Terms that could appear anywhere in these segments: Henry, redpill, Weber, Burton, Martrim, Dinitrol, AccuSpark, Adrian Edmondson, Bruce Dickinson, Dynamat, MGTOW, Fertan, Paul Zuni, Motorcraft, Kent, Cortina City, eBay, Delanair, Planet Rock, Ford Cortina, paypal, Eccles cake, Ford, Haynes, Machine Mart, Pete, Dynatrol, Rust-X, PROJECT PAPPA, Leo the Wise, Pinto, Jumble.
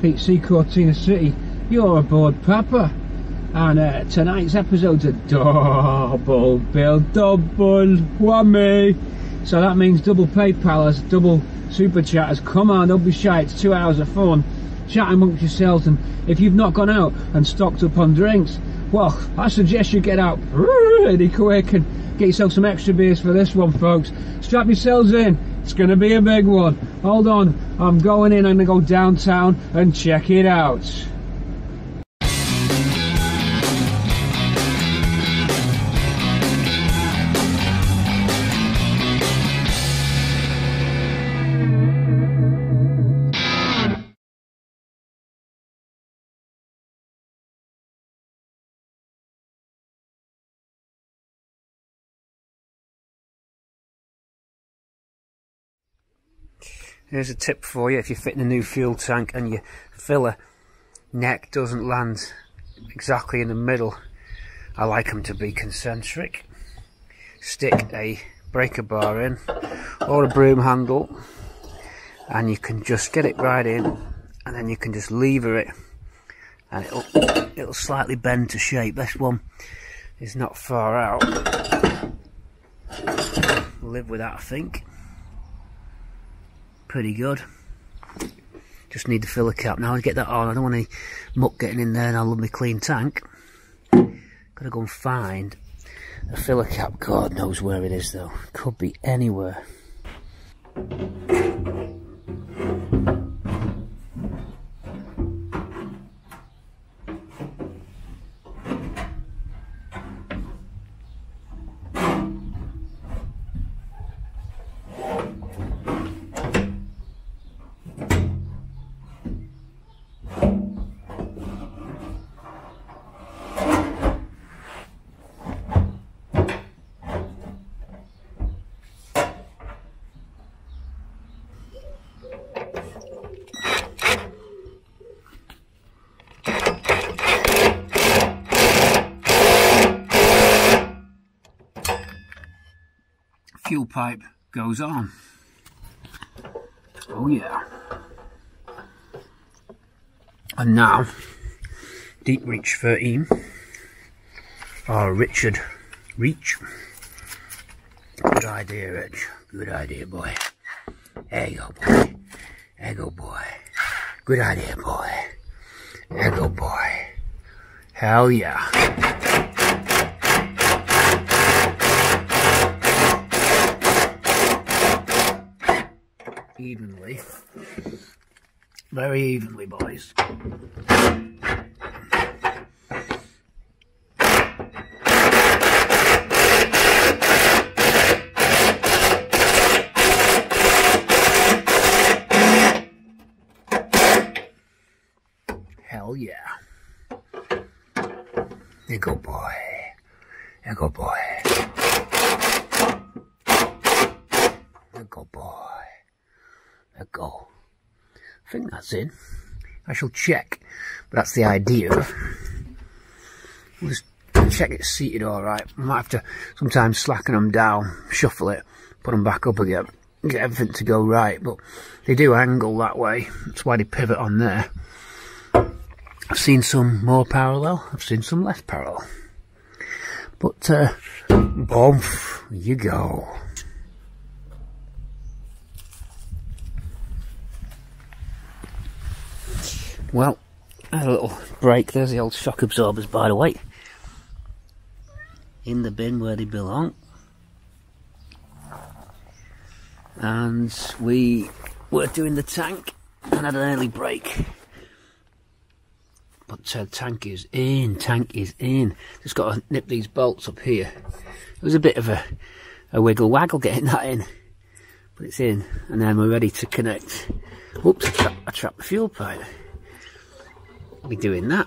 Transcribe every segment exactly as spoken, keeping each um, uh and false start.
Pete C, Cortina City. You're aboard Papa. And uh, tonight's episode's a double bill, double whammy. So that means double PayPalers, double super chatters. Come on, don't be shy, it's two hours of fun. Chat amongst yourselves, and if you've not gone out and stocked up on drinks, well, I suggest you get out pretty quick and get yourself some extra beers for this one, folks. Strap yourselves in, it's going to be a big one. Hold on, I'm going in, I'm going to go downtown and check it out. Here's a tip for you: if you're fitting a new fuel tank and your filler neck doesn't land exactly in the middle, I like them to be concentric. Stick a breaker bar in, or a broom handle, and you can just get it right in, and then you can just lever it, and it'll, it'll slightly bend to shape. This one is not far out. We'll live with that, I think. Pretty good. Just need the filler cap now. I'll get that on. I don't want any muck getting in there, and I'll love my clean tank. Gotta go and find a filler cap. God knows where it is though. Could be anywhere. Fuel pipe goes on. Oh yeah. And now, Deep Reach thirteen, or Richard Reach. Good idea, Rich. Good idea, boy. There you go, boy. There you go, boy. Good idea, boy. There you go, boy. Hell yeah. Evenly, very evenly, boys. Hell yeah. There you go, boy. There you go, boy. There you go, boy. A go. I think that's in. I shall check. But that's the idea. We'll just check it's seated all right. I might have to sometimes slacken them down, shuffle it, put them back up again, get everything to go right. But they do angle that way. That's why they pivot on there. I've seen some more parallel. I've seen some less parallel. But uh, boom, you go. Well, I had a little break. There's the old shock absorbers, by the way. In the bin where they belong. And we were doing the tank and had an early break. But uh, tank is in, tank is in. Just got to nip these bolts up here. It was a bit of a, a wiggle waggle getting that in. But it's in, and then we're ready to connect. Whoops, I trapped, I trapped the fuel pipe. Be doing that.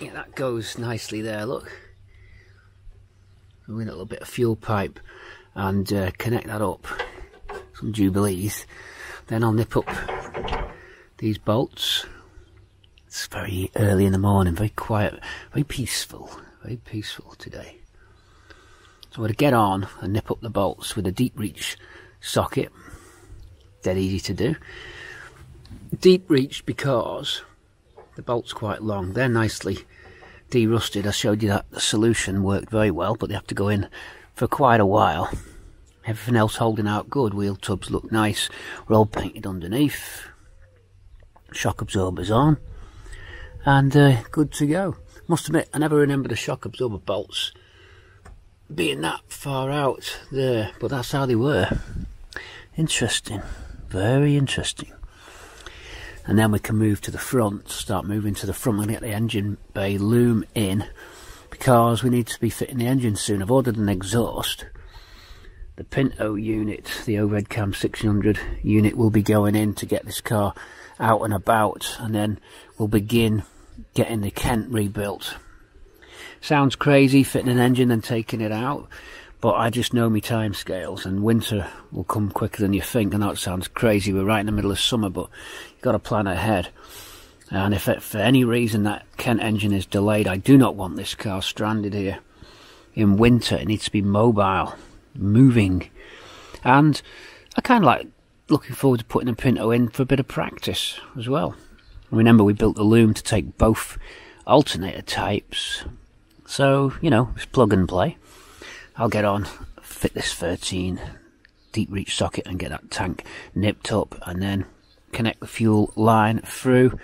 Yeah, that goes nicely there, look. We're in a little bit of fuel pipe and uh, connect that up, some jubilees. Then I'll nip up these bolts. It's very early in the morning, very quiet, very peaceful, very peaceful today. So we're to get on and nip up the bolts with a deep reach socket, dead easy to do. deep reach because the bolt's quite long. They're nicely de-rusted. I showed you that the solution worked very well, but they have to go in for quite a while. Everything else holding out good. Wheel tubs look nice, roll painted underneath, shock absorbers on, and uh, good to go. Must admit, I never remember the shock absorber bolts being that far out there, but that's how they were. Interesting, very interesting. And then we can move to the front, start moving to the front. We're going to get the engine bay loom in because we need to be fitting the engine soon. I've ordered an exhaust. The Pinto unit, the overhead cam sixteen hundred unit, will be going in to get this car out and about, and then we'll begin getting the Kent rebuilt. Sounds crazy, fitting an engine and taking it out, but I just know my time scales, and winter will come quicker than you think. I know it sounds crazy, we're right in the middle of summer, but you've got to plan ahead. And if it, for any reason that Kent engine is delayed, I do not want this car stranded here in winter. It needs to be mobile, moving, and I kind of like looking forward to putting a Pinto in for a bit of practice as well. Remember, we built the loom to take both alternator types, so you know, it's plug and play. I'll get on, fit this thirteen deep reach socket and get that tank nipped up, and then connect the fuel line through.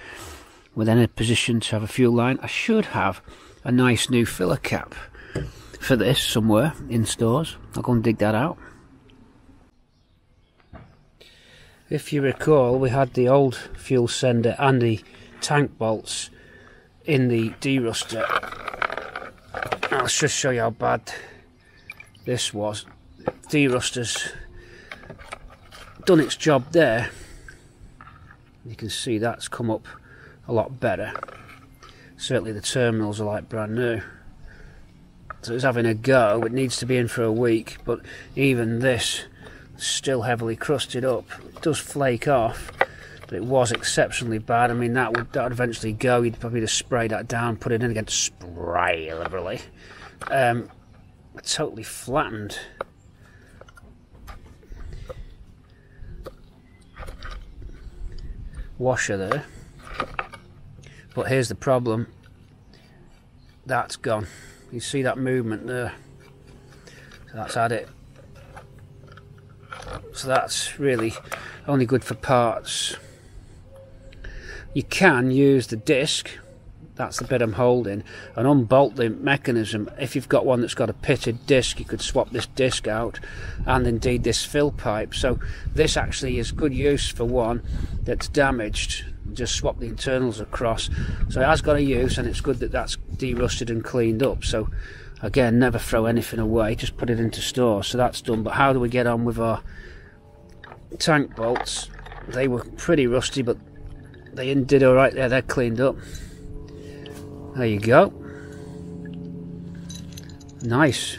We're then in a position to have a fuel line. I should have a nice new filler cap for this somewhere in stores. I'll go and dig that out. If you recall, we had the old fuel sender and the tank bolts in the de-ruster. I'll just show you how bad this was. De-ruster's done its job there. You can see that's come up a lot better. Certainly the terminals are like brand new. So it's having a go. It needs to be in for a week, but even this is still heavily crusted up. It does flake off, but it was exceptionally bad. I mean, that would that would eventually go. You'd probably just spray that down, put it in again, spray liberally. Um, totally flattened. Washer there. But here's the problem. That's gone. You see that movement there, so that's had it. So that's really only good for parts. You can use the disc, that's the bit I'm holding, and unbolt the mechanism. If you've got one that's got a pitted disc, you could swap this disc out, and indeed this fill pipe. So this actually is good use for one that's damaged. Just swap the internals across, so it has got a use, and it's good that that's de-rusted and cleaned up. So again, never throw anything away, just put it into store. So that's done. But how do we get on with our tank bolts? They were pretty rusty, but they did all right there. They're cleaned up. There you go. Nice.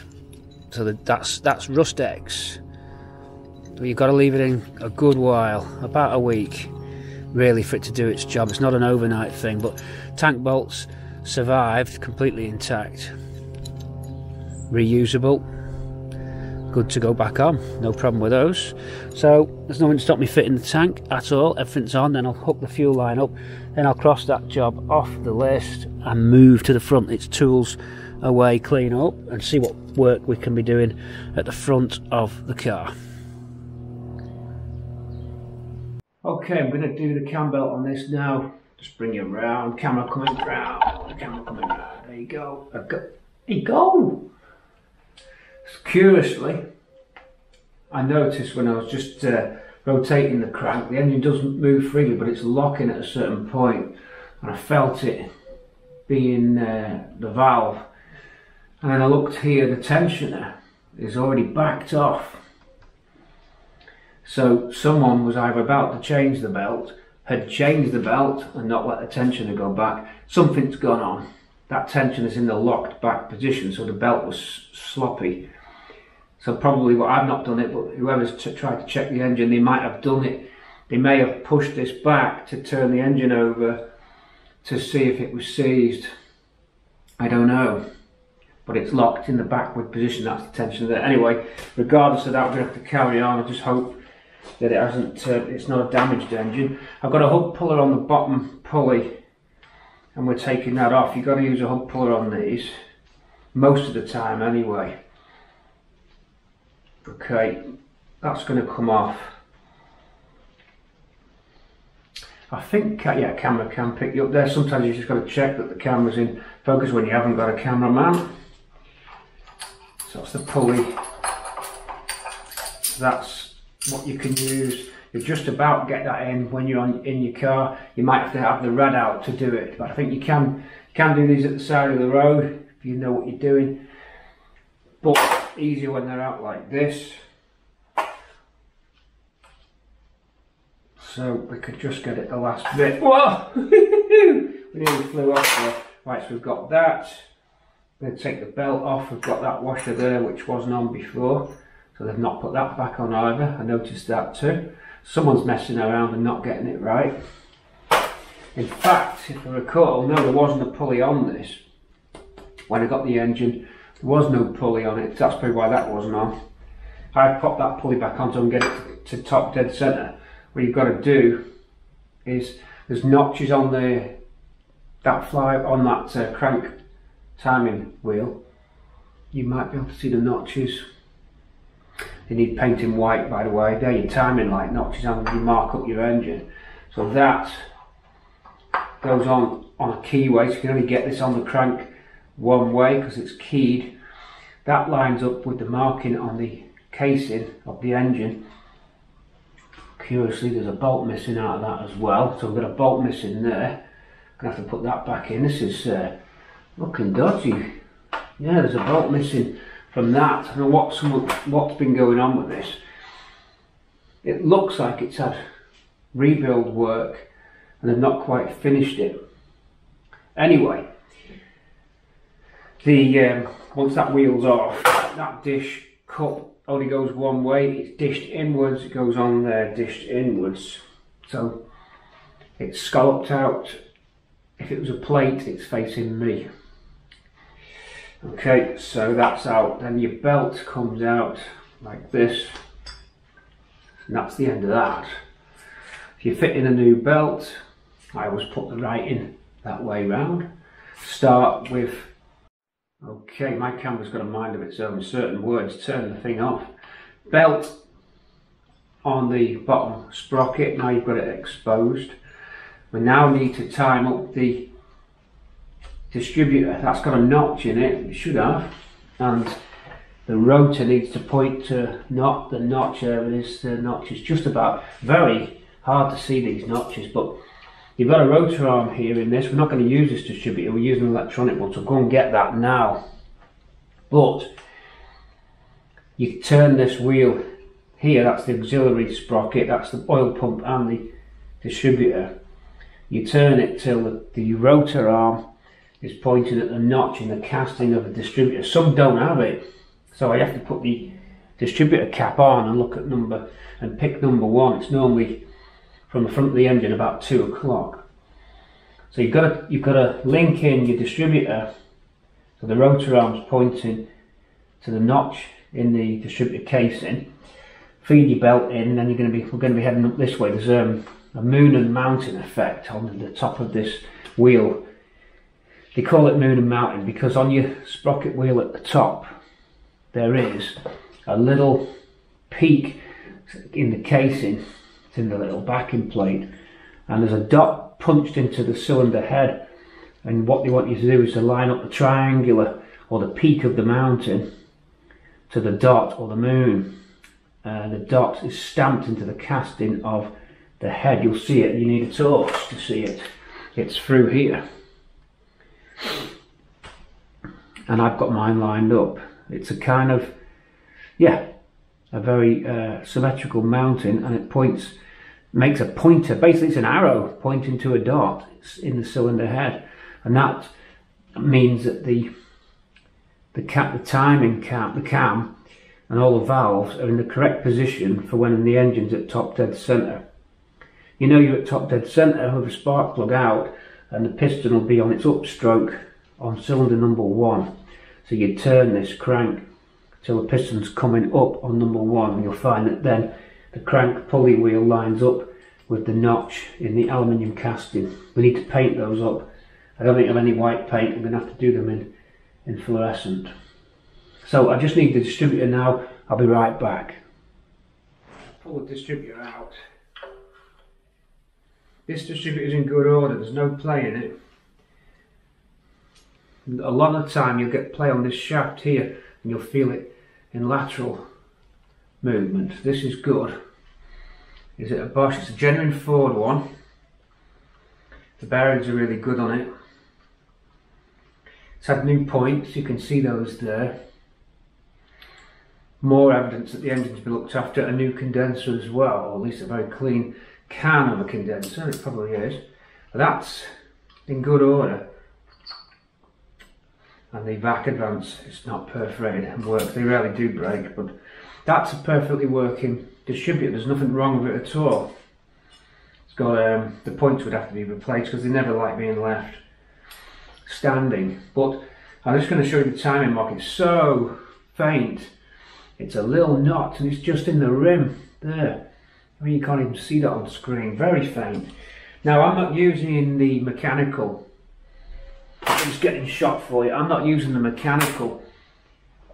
So that's that's Rust-X. You've got to leave it in a good while, about a week really, for it to do its job. It's not an overnight thing, but tank bolts survived completely intact, reusable, good to go back on, no problem with those. So there's nothing to stop me fitting the tank at all. Everything's on. Then I'll hook the fuel line up, then I'll cross that job off the list and move to the front. It's tools away, clean up, and see what work we can be doing at the front of the car. Okay, I'm going to do the cam belt on this now. Just bring it around. Camera coming round. Camera coming round. There you go. I've got, there you go. Curiously, I noticed when I was just uh, rotating the crank, the engine doesn't move freely, but it's locking at a certain point, and I felt it being uh, the valve. And then I looked here, the tensioner is already backed off. So someone was either about to change the belt, had changed the belt and not let the tensioner go back. Something's gone on. That tensioner's in the locked back position, so the belt was sloppy. So probably, well, I've not done it, but whoever's tried to check the engine, they might have done it. They may have pushed this back to turn the engine over to see if it was seized. I don't know. But it's locked in the backward position, that's the tensioner there. Anyway, regardless of that, we're going to have to carry on. I just hope that it hasn't, uh, it's not a damaged engine. I've got a hub puller on the bottom pulley and we're taking that off. You've got to use a hub puller on these most of the time anyway. Okay, that's going to come off. I think, yeah, camera can pick you up there. Sometimes you've just got to check that the camera's in focus when you haven't got a cameraman. So that's the pulley. That's what you can use. You'll just about get that in when you're on, in your car. You might have to have the rad out to do it, but I think you can, you can do these at the side of the road if you know what you're doing. But easier when they're out like this. So we could just get it the last bit. Whoa! We nearly flew off there. Right, so we've got that. We're going to take the belt off. We've got that washer there, which wasn't on before. So they've not put that back on either. I noticed that too. Someone's messing around and not getting it right. In fact, if I recall, no, there wasn't a pulley on this. When I got the engine, there was no pulley on it. That's probably why that wasn't on. I popped that pulley back on so I can get it to top dead centre. What you've got to do is there's notches on the that fly on that uh, crank timing wheel. You might be able to see the notches. They need painting white, by the way. They're your timing light notches, and you mark up your engine. So that goes on on a keyway. So you can only get this on the crank one way because it's keyed. That lines up with the marking on the casing of the engine. Curiously, there's a bolt missing out of that as well, so I've got a bolt missing there. I'm gonna have to put that back in. This is uh, looking dodgy. Yeah, there's a bolt missing from that. I don't know what's, what's been going on with this. It looks like it's had rebuild work and they've not quite finished it. Anyway, the um, once that wheel's off, that dish cup only goes one way. It's dished inwards, it goes on there, dished inwards. So it's scalloped out. If it was a plate, it's facing me. Okay, so that's out. Then your belt comes out like this, and that's the end of that. If you're fitting a new belt, I always put the right in that way round. Start with okay, my camera's got a mind of its own. Certain words turn the thing off. Belt on the bottom sprocket. Now you've got it exposed. We now need to time up the distributor. That's got a notch in it. It should have. And the rotor needs to point to not the notch. There it is. The notch is just about very hard to see these notches, but you've got a rotor arm here in this. We're not going to use this distributor, we're using an electronic one, so go and get that now. But you turn this wheel here, that's the auxiliary sprocket, that's the oil pump and the distributor. You turn it till the, the rotor arm is pointing at the notch in the casting of the distributor. Some don't have it, so I have to put the distributor cap on and look at number and pick number one. It's normally from the front of the engine about two o'clock. So you've got to, you've got to link in your distributor so the rotor arm's pointing to the notch in the distributor casing. Feed your belt in, and then you're going to be, we're going to be heading up this way. There's um, a moon and mountain effect on the top of this wheel. They call it moon and mountain because on your sprocket wheel at the top there is a little peak in the casing in the little backing plate, and there's a dot punched into the cylinder head, and what they want you to do is to line up the triangular or the peak of the mountain to the dot or the moon. Uh, the dot is stamped into the casting of the head. You'll see it, you need a torch to see it. It's through here, and I've got mine lined up. It's a kind of, yeah, a very uh, symmetrical mountain, and it points, makes a pointer, basically it's an arrow pointing to a dot in the cylinder head, and that means that the the cap, the timing cap, the cam and all the valves are in the correct position for when the engine's at top dead centre. You know you're at top dead centre with a spark plug out, and the piston will be on its upstroke on cylinder number one. So you turn this crank till the piston's coming up on number one, and you'll find that then The crank pulley wheel lines up with the notch in the aluminium casting. We need to paint those up. I don't think I have any white paint. I'm going to have to do them in, in fluorescent. So I just need the distributor now. I'll be right back. Pull the distributor out. This distributor is in good order. There's no play in it. A lot of the time you'll get play on this shaft here and you'll feel it in lateral movement. This is good. Is it a Bosch? It's a genuine Ford one. The bearings are really good on it. It's had new points, you can see those there. More evidence that the engine's been looked after. A new condenser as well, or at least a very clean can of a condenser, it probably is. That's in good order. And the V A C Advance, it's not perforated and works. They rarely do break, but that's a perfectly working distributor. There's nothing wrong with it at all. It's got um, the points would have to be replaced because they never like being left standing. But I'm just going to show you the timing mark. It's so faint. It's a little knot and it's just in the rim there. I mean, you can't even see that on screen. Very faint. Now, I'm not using the mechanical. I'm just getting shot for you. I'm not using the mechanical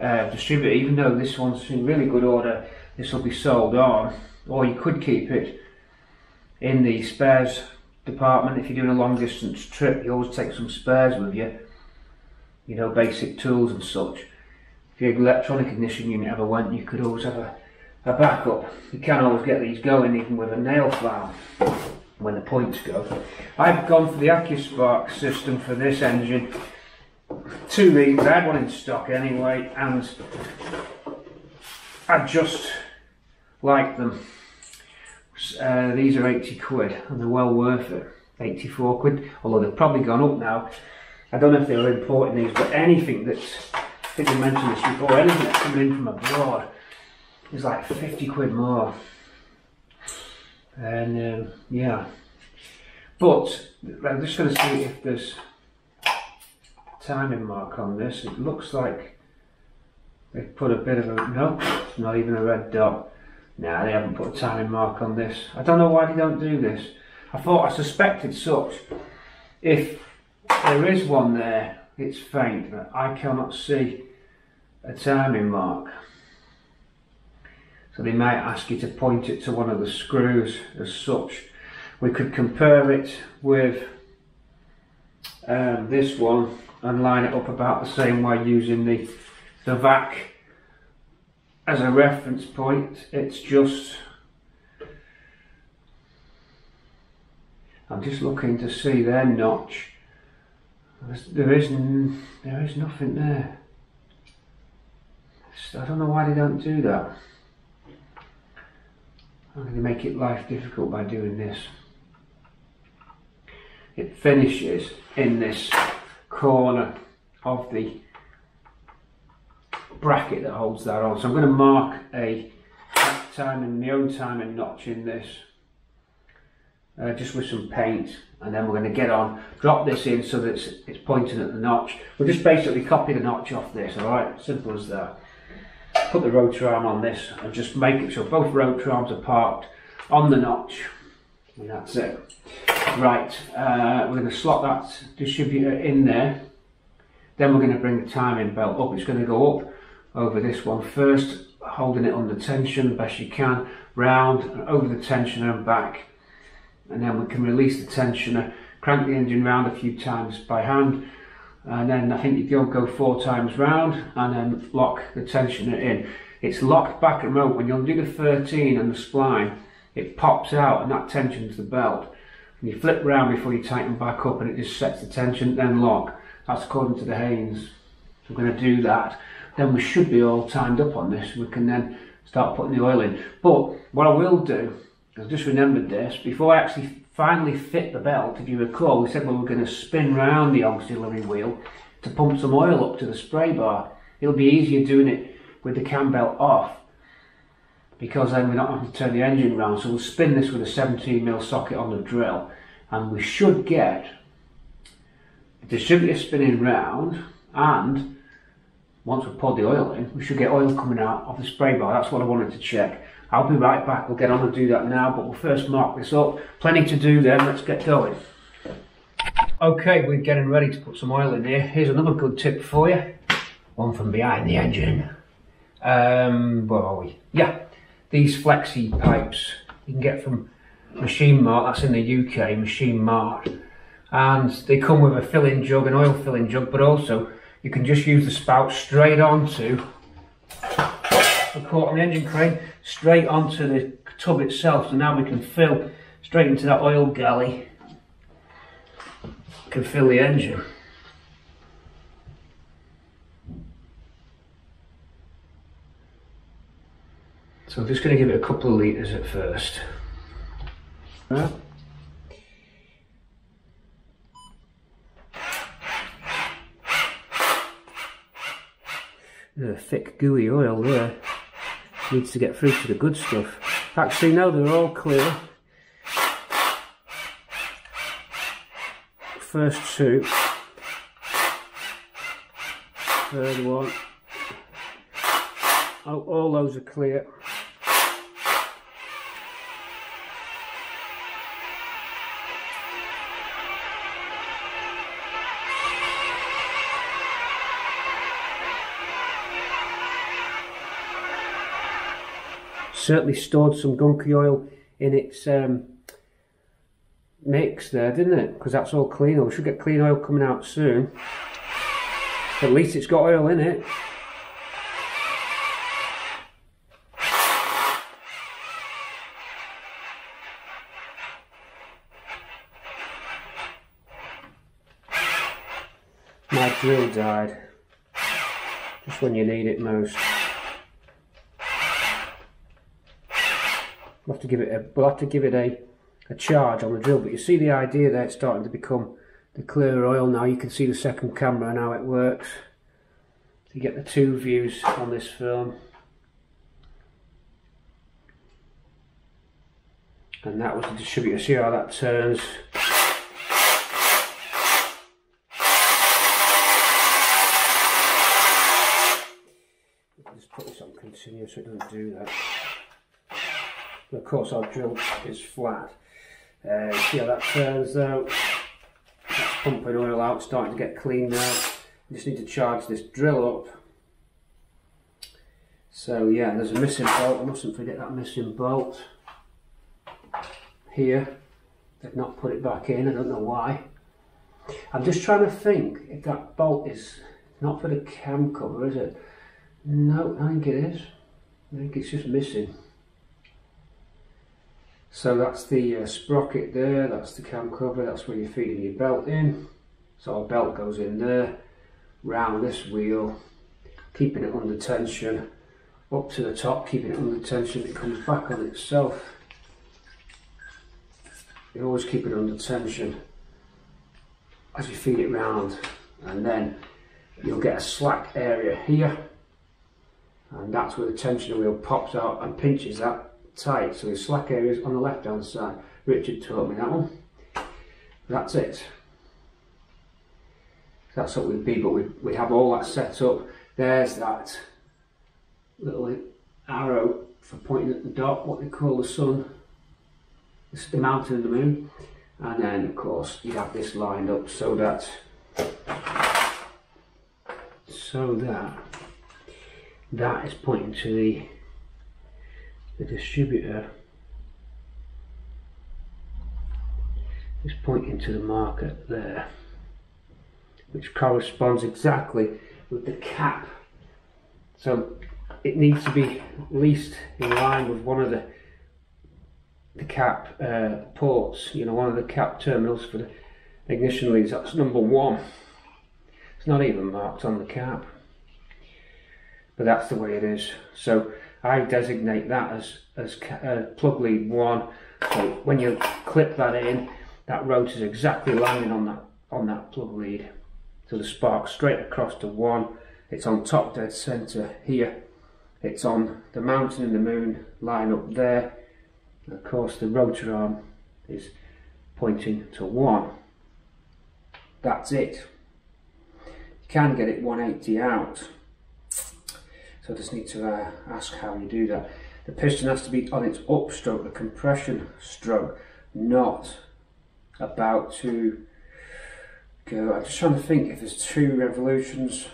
uh, distributor, even though this one's in really good order. This will be sold on, or you could keep it in the spares department. If you're doing a long distance trip, you always take some spares with you, you know, basic tools and such. If your electronic ignition unit ever went, you could always have a, a backup. You can always get these going, even with a nail file, when the points go. I've gone for the AccuSpark system for this engine. Two reasons. I had one in stock anyway, and I just like them. Uh, these are eighty quid, and they're well worth it. eighty-four quid, although they've probably gone up now. I don't know if they were importing these, but anything that's, I think we mentioned this before, anything that's coming in from abroad is like fifty quid more. And um, yeah, but I'm just going to see if there's a timing mark on this. It looks like they've put a bit of a, no, it's not even a red dot. Nah, they haven't put a timing mark on this. I don't know why they don't do this. I thought, I suspected such. If there is one there, it's faint, but I cannot see a timing mark. So they might ask you to point it to one of the screws as such. We could compare it with um, this one and line it up about the same way using the, the V A C as a reference point. It's just, I'm just looking to see their notch. There is, there is nothing there. I don't know why they don't do that. I'm going to make it life difficult by doing this. It finishes in this corner of the bracket that holds that on. So I'm going to mark a time and my own time and notch in this, uh, just with some paint, and then we're going to get on, drop this in so that it's, it's pointing at the notch. We'll just basically copy the notch off this, alright? Simple as that. Put the rotor arm on this and just make it so both rotor arms are parked on the notch, and that's it. Right, uh, we're going to slot that distributor in there, then we're going to bring the timing belt up. It's going to go up over this one first, holding it under tension best you can, round and over the tensioner and back, and then we can release the tensioner, crank the engine round a few times by hand. And then I think you go go four times round and then lock the tensioner in. It's locked back and remote. When you undo the thirteen and the spline, it pops out and that tensions the belt. And you flip round before you tighten back up and it just sets the tension, then lock. That's according to the Haynes. So I'm going to do that. Then we should be all timed up on this. We can then start putting the oil in. But what I will do, I just remembered this, before I actually finally fit the belt, if you recall, we said well, we're going to spin round the auxiliary wheel to pump some oil up to the spray bar. It'll be easier doing it with the cam belt off, because then we're not having to turn the engine round. So we'll spin this with a seventeen mil socket on the drill, and we should get the distributor spinning round, and once we've poured the oil in, we should get oil coming out of the spray bar. That's what I wanted to check. I'll be right back. We'll get on and do that now, but we'll first mark this up. Plenty to do then, let's get going. Okay, we're getting ready to put some oil in here. Here's another good tip for you. One from behind the engine. Um, where are we? Yeah, these flexi pipes you can get from Machine Mart, that's in the U K, Machine Mart. And they come with a filling jug, an oil filling jug, but also you can just use the spout straight onto the Cortina engine crane, straight onto the tub itself. So now we can fill straight into that oil galley, can fill the engine. So I'm just going to give it a couple of litres at first. Yeah. The thick gooey oil there needs to get through to the good stuff. Actually no, they're all clear. First two, third one. Oh, all those are clear. Certainly stored some gunky oil in its um, mix there, didn't it? Because that's all clean oil. We should get clean oil coming out soon. At least it's got oil in it. My drill died. Just when you need it most. We'll have to give it a, we'll have to give it a, a charge on the drill, but you see the idea there, it's starting to become the clearer oil now. You can see the second camera and how it works. So you get the two views on this film. And that was the distributor, see how that turns. Just put this on continuous so it doesn't do that. Of course our drill is flat. Uh, see how that turns though. That's pumping oil out, starting to get clean now. Just need to charge this drill up. So yeah, there's a missing bolt. I mustn't forget that missing bolt here. They've not put it back in, I don't know why. I'm just trying to think if that bolt is not for the cam cover, is it? No, I think it is. I think it's just missing. So that's the uh, sprocket there, that's the cam cover, that's where you're feeding your belt in. So our belt goes in there, round this wheel, keeping it under tension, up to the top, keeping it under tension, it comes back on itself. You always keep it under tension as you feed it round, and then you'll get a slack area here, and that's where the tensioner wheel pops out and pinches that tight, so the slack area is on the left hand side. Richard taught me that one. That's it. That's what we'd be, but we we have all that set up. There's that little arrow for pointing at the dot, what they call the sun, it's the mountain and the moon, and then of course you have this lined up so that so that that is pointing to the The distributor is pointing to the marker there, which corresponds exactly with the cap, so it needs to be at least in line with one of the the cap uh, ports, you know, one of the cap terminals for the ignition leads. That's number one. It's not even marked on the cap, but that's the way it is. So I designate that as, as uh, plug lead one, so when you clip that in, that rotor is exactly landing on that, on that plug lead. So the spark straight across to one, it's on top dead centre here, it's on the mountain and the moon line up there, and of course the rotor arm is pointing to one. That's it. You can get it one eighty out. So I just need to uh, ask how you do that. The piston has to be on its upstroke, the compression stroke, not about to go. I'm just trying to think if there's two revolutions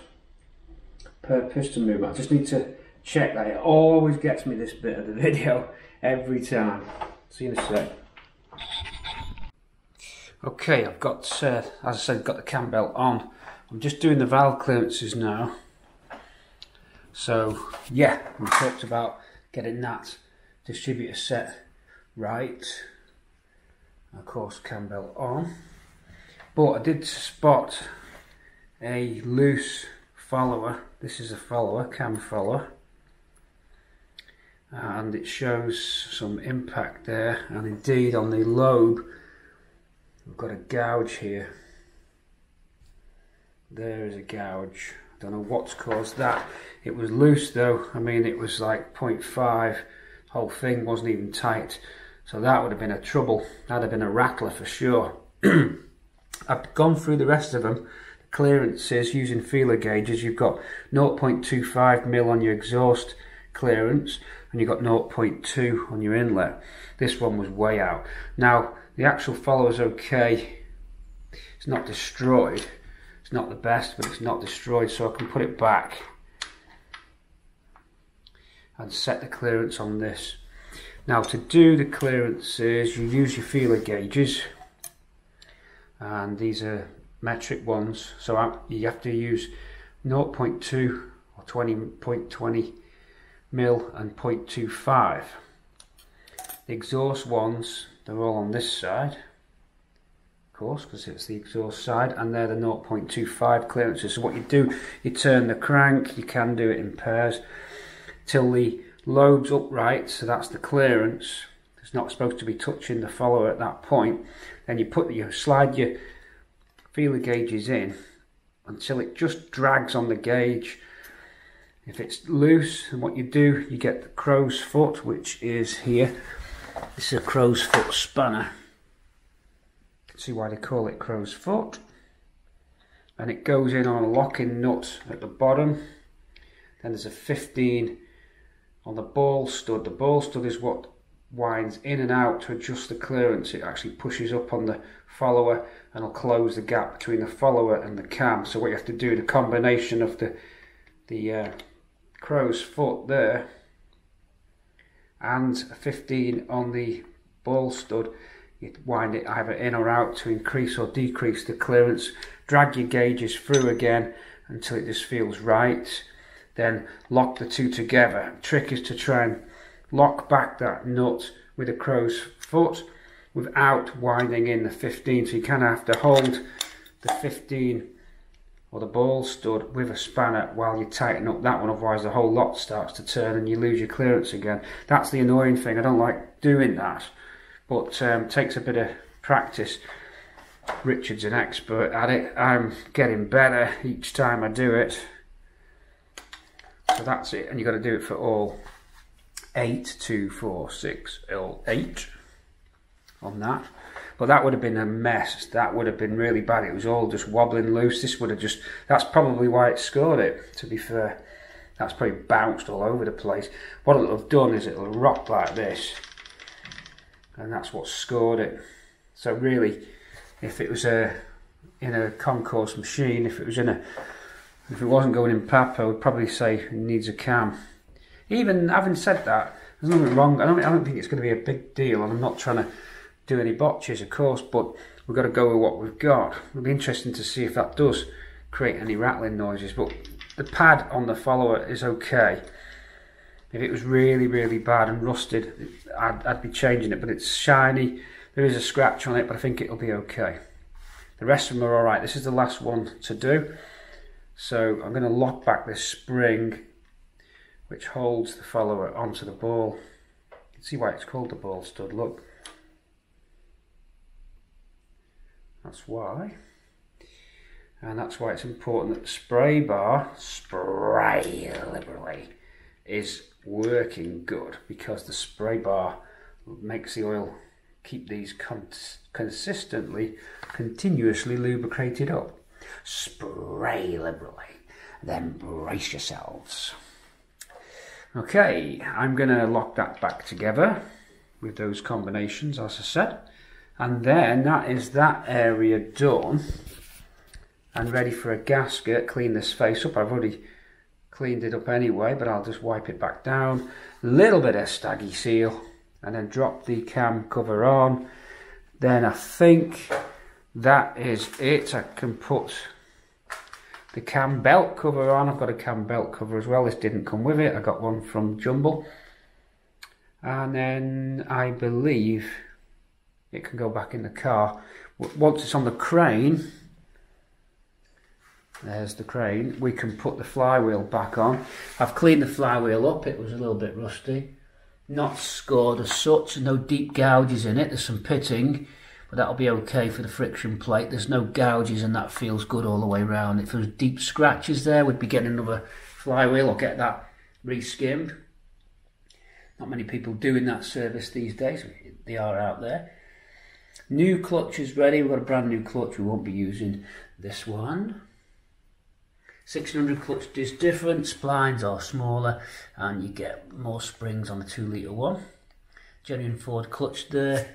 per piston movement. I just need to check that. It always gets me this bit of the video every time. See you in a sec. Okay, I've got, uh, as I said, got the cam belt on. I'm just doing the valve clearances now. So yeah, we talked about getting that distributor set right. Of course, cam belt on. But I did spot a loose follower. This is a follower, cam follower. And it shows some impact there, and indeed on the lobe we've got a gouge here. There is a gouge. I don't know what's caused that. It was loose though. I mean, it was like point five. The whole thing wasn't even tight. So that would have been a trouble. That'd have been a rattler for sure. I've gone through the rest of them. The clearances using feeler gauges. You've got zero point two five mil on your exhaust clearance, and you've got zero point two on your inlet. This one was way out. Now the actual follower's okay. It's not destroyed. It's not the best, but it's not destroyed, so I can put it back and set the clearance on this. Now to do the clearances, you use your feeler gauges, and these are metric ones, so I'm, you have to use zero point two or twenty point two zero mil and zero point two five. The exhaust ones, they're all on this side, of course, because it's the exhaust side, and they're the zero point two five clearances. So what you do, you turn the crank, you can do it in pairs, till the lobe's upright, so that's the clearance. It's not supposed to be touching the follower at that point. Then you put you slide your feeler gauges in until it just drags on the gauge. If it's loose, and what you do, you get the crow's foot, which is here. This is a crow's foot spanner. You can see why they call it crow's foot. And it goes in on a locking nut at the bottom. Then there's a fifteen on the ball stud. The ball stud is what winds in and out to adjust the clearance. It actually pushes up on the follower and will close the gap between the follower and the cam. So what you have to do, the combination of the, the uh, crow's foot there and fifteen on the ball stud, you wind it either in or out to increase or decrease the clearance. Drag your gauges through again until it just feels right, then lock the two together. Trick is to try and lock back that nut with a crow's foot without winding in the fifteen, so you kind of have to hold the fifteen or the ball stud with a spanner while you tighten up that one, otherwise the whole lot starts to turn and you lose your clearance again. That's the annoying thing. I don't like doing that, but um, takes a bit of practice. Richard's an expert at it. I'm getting better each time I do it. So that's it, and you've got to do it for all eight, two, four, six, all eight on that. But that would have been a mess. That would have been really bad. It was all just wobbling loose. This would have just, that's probably why it scored it, to be fair. That's probably bounced all over the place. What it'll have done is it'll rock like this, and that's what scored it. So really, if it was a in a concourse machine, if it was in a, if it wasn't going in Pappa, I would probably say it needs a cam. Even having said that, there's nothing wrong. I don't, I don't think it's going to be a big deal, and I'm not trying to do any botches, of course, but we've got to go with what we've got. It'll be interesting to see if that does create any rattling noises, but the pad on the follower is okay. If it was really, really bad and rusted, I'd, I'd be changing it, but it's shiny. There is a scratch on it, but I think it'll be okay. The rest of them are all right. This is the last one to do. So I'm going to lock back this spring, which holds the follower onto the ball. You can see why it's called the ball stud, look. That's why, and that's why it's important that the spray bar, spray liberally, is working good, because the spray bar makes the oil keep these cons consistently, continuously lubricated up. Spray liberally, then brace yourselves. Okay, I'm going to lock that back together with those combinations, as I said. And then that is that area done and ready for a gasket. Clean this face up. I've already cleaned it up anyway, but I'll just wipe it back down. Little bit of staggy seal, and then drop the cam cover on. Then I think that is it. I can put the cam belt cover on. I've got a cam belt cover as well. This didn't come with it. I got one from Jumble. And then I believe it can go back in the car. Once it's on the crane, there's the crane, we can put the flywheel back on. I've cleaned the flywheel up. It was a little bit rusty. Not scored as such. No deep gouges in it. There's some pitting, but that'll be okay for the friction plate. There's no gouges, and that feels good all the way around. If there was deep scratches there, we'd be getting another flywheel or get that re-skimmed. Not many people doing that service these days. They are out there. New clutch is ready. We've got a brand new clutch. We won't be using this one. sixteen hundred clutch is different. Splines are smaller, and you get more springs on the two litre one. Genuine Ford clutch there.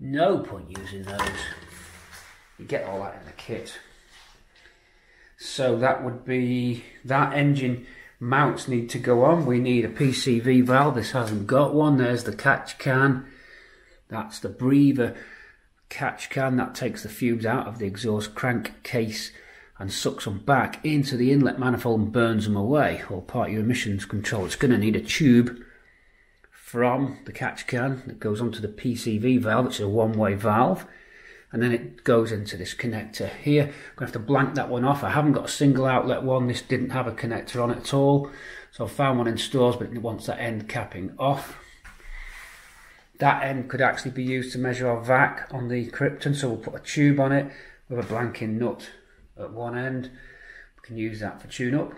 No point using those. You get all that in the kit. So that would be that. Engine mounts need to go on. We need a P C V valve. This hasn't got one. There's the catch can. That's the breather catch can. That takes the fumes out of the exhaust crankcase and sucks them back into the inlet manifold and burns them away, or part of your emissions control. It's going to need a tube from the catch can that goes onto the P C V valve, which is a one-way valve, and then it goes into this connector here. I'm going to have to blank that one off. I haven't got a single outlet one. This didn't have a connector on it at all, so I found one in stores, but it wants that end capping off. That end could actually be used to measure our vac on the Krypton, so we'll put a tube on it with a blanking nut at one end. We can use that for tune-up.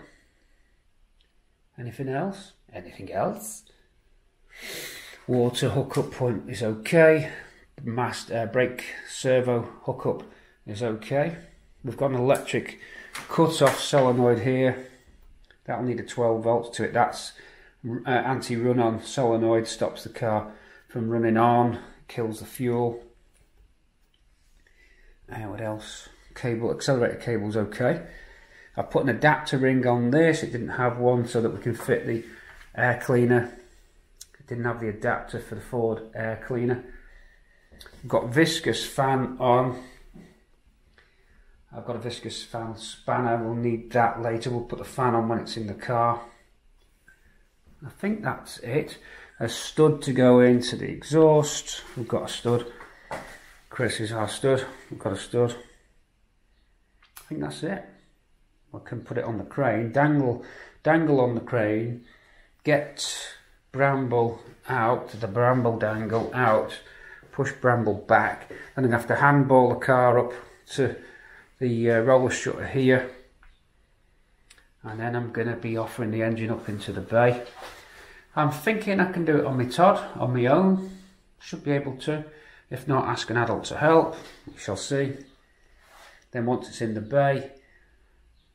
Anything else? Anything else? Water hookup point is okay. Mast uh, brake servo hookup is okay. We've got an electric cut-off solenoid here. That'll need a twelve volts to it. That's uh, anti-run-on solenoid, stops the car from running on, kills the fuel. And what else? Cable, accelerator cable's okay. I put an adapter ring on this. It didn't have one, so that we can fit the air cleaner. It didn't have the adapter for the Ford air cleaner. I've got viscous fan on. I've got a viscous fan spanner. We'll need that later. We'll put the fan on when it's in the car. I think that's it. A stud to go into the exhaust. We've got a stud. Chris is our stud. We've got a stud. I think that's it. I can put it on the crane. Dangle, dangle on the crane. Get bramble out. The bramble dangle out. Push bramble back. Then I'm going to have to handball the car up to the uh, roller shutter here. And then I'm going to be offering the engine up into the bay. I'm thinking I can do it on my Todd, on my own. Should be able to. If not, ask an adult to help. We shall see. Then once it's in the bay,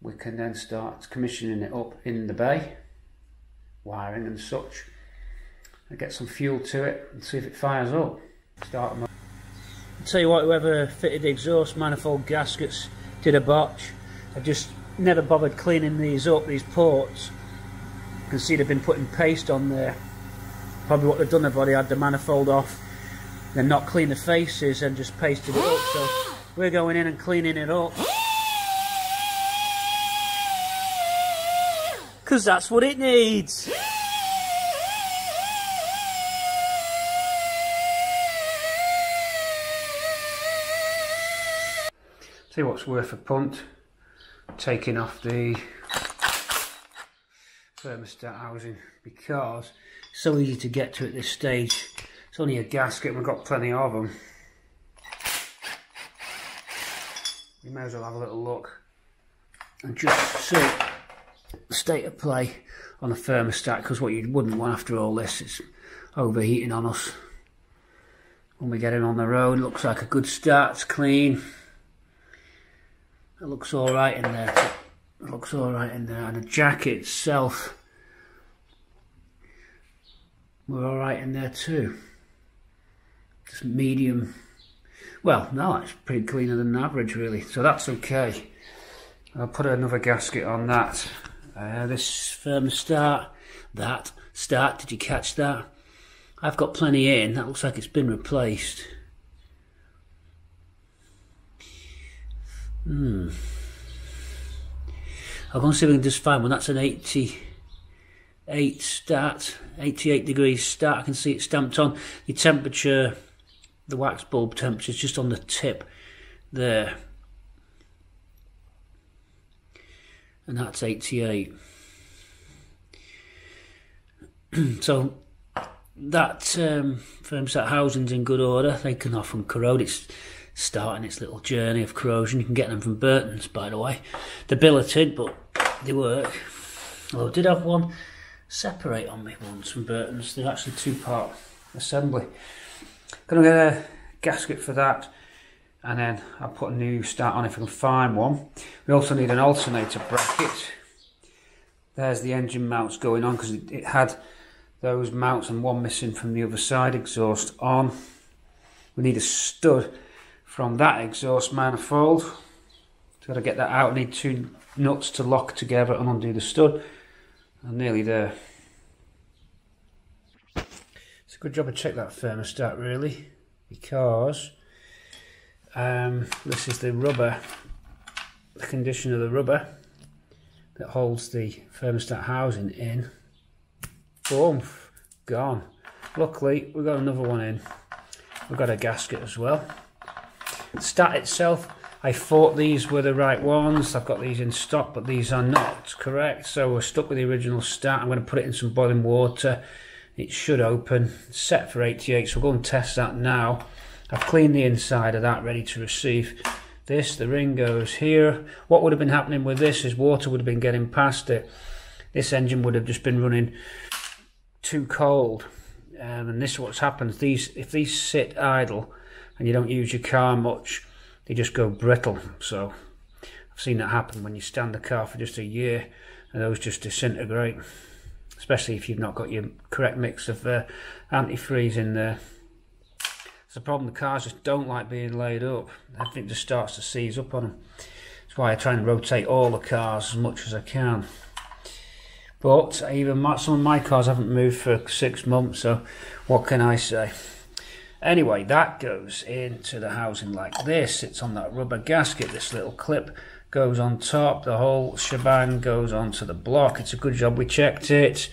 we can then start commissioning it up in the bay. Wiring and such. And get some fuel to it and see if it fires up. Start them up. I'll tell you what, whoever fitted the exhaust manifold gaskets did a botch. I've just never bothered cleaning these up, these ports. Can see they've been putting paste on there. Probably what they've done, they've already had the manifold off, then not cleaned the faces and just pasted it up. So we're going in and cleaning it up, because that's what it needs. See what's worth a punt. Taking off the thermostat housing, because it's so easy to get to at this stage. It's only a gasket and we've got plenty of them. We may as well have a little look and just see the state of play on the thermostat, because what you wouldn't want after all this is overheating on us. When we get in on the road, it looks like a good start. It's clean. It looks alright in there. It looks alright in there, and the jacket itself were all right in there too. Just medium. Well, no, it's pretty cleaner than average really, so that's okay. I'll put another gasket on that. Uh, this firm start, that start, did you catch that? I've got plenty in, that looks like it's been replaced. Hmm. I'll go and see if we can just find one. That's an eighty-eight start, eighty-eight degrees start. I can see it stamped on. The temperature, the wax bulb temperature is just on the tip there. And that's eighty-eight. So that um, firm set housing's in good order. They can often corrode. It's starting its little journey of corrosion. You can get them from Burton's, by the way. They're billeted, but they work. Although I did have one separate on me once from Burton's. They're actually two-part assembly. Gonna get a gasket for that, and then I'll put a new start on if I can find one. We also need an alternator bracket. There's the engine mounts going on, because it had those mounts and one missing from the other side, exhaust on. We need a stud from that exhaust manifold. So gotta get that out. I need two nuts to lock together and undo the stud. I'm nearly there. It's a good job I checked that thermostat really, because Um, this is the rubber, the condition of the rubber that holds the thermostat housing in. Boom, gone. Luckily we've got another one in. We've got a gasket as well. Stat itself, I thought these were the right ones. I've got these in stock, but these are not correct, so we're stuck with the original stat. I'm going to put it in some boiling water. It should open. It's set for eighty-eight, so we'll go and test that now. I've cleaned the inside of that, ready to receive this. The ring goes here. What would have been happening with this is water would have been getting past it. This engine would have just been running too cold. Um, and this is what's happened. These, if these sit idle and you don't use your car much, they just go brittle. So I've seen that happen when you stand the car for just a year and those just disintegrate. Especially if you've not got your correct mix of uh, antifreeze in there. It's a problem. The cars just don't like being laid up. Everything just starts to seize up on them. That's why I try and rotate all the cars as much as I can. But even my, some of my cars haven't moved for six months, so what can I say? Anyway, that goes into the housing like this. It's on that rubber gasket. This little clip goes on top. The whole shebang goes onto the block. It's a good job we checked it.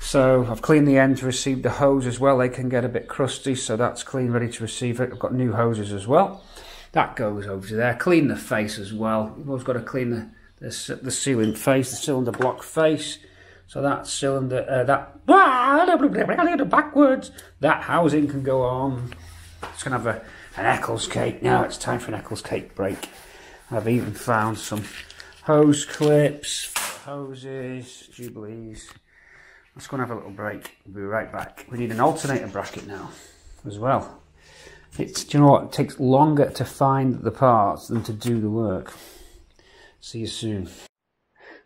So I've cleaned the end to receive the hose as well. They can get a bit crusty, so that's clean, ready to receive it. I've got new hoses as well. That goes over to there. Clean the face as well. You've always got to clean the, the, the ceiling face, the cylinder block face. So that cylinder, uh, that, backwards, that housing can go on. It's going to have a, an Eccles cake now. It's time for an Eccles cake break. I've even found some hose clips, hoses, Jubilees. Let's go and have a little break. We'll be right back. We need an alternator bracket now as well. It's, do you know what? It takes longer to find the parts than to do the work. See you soon.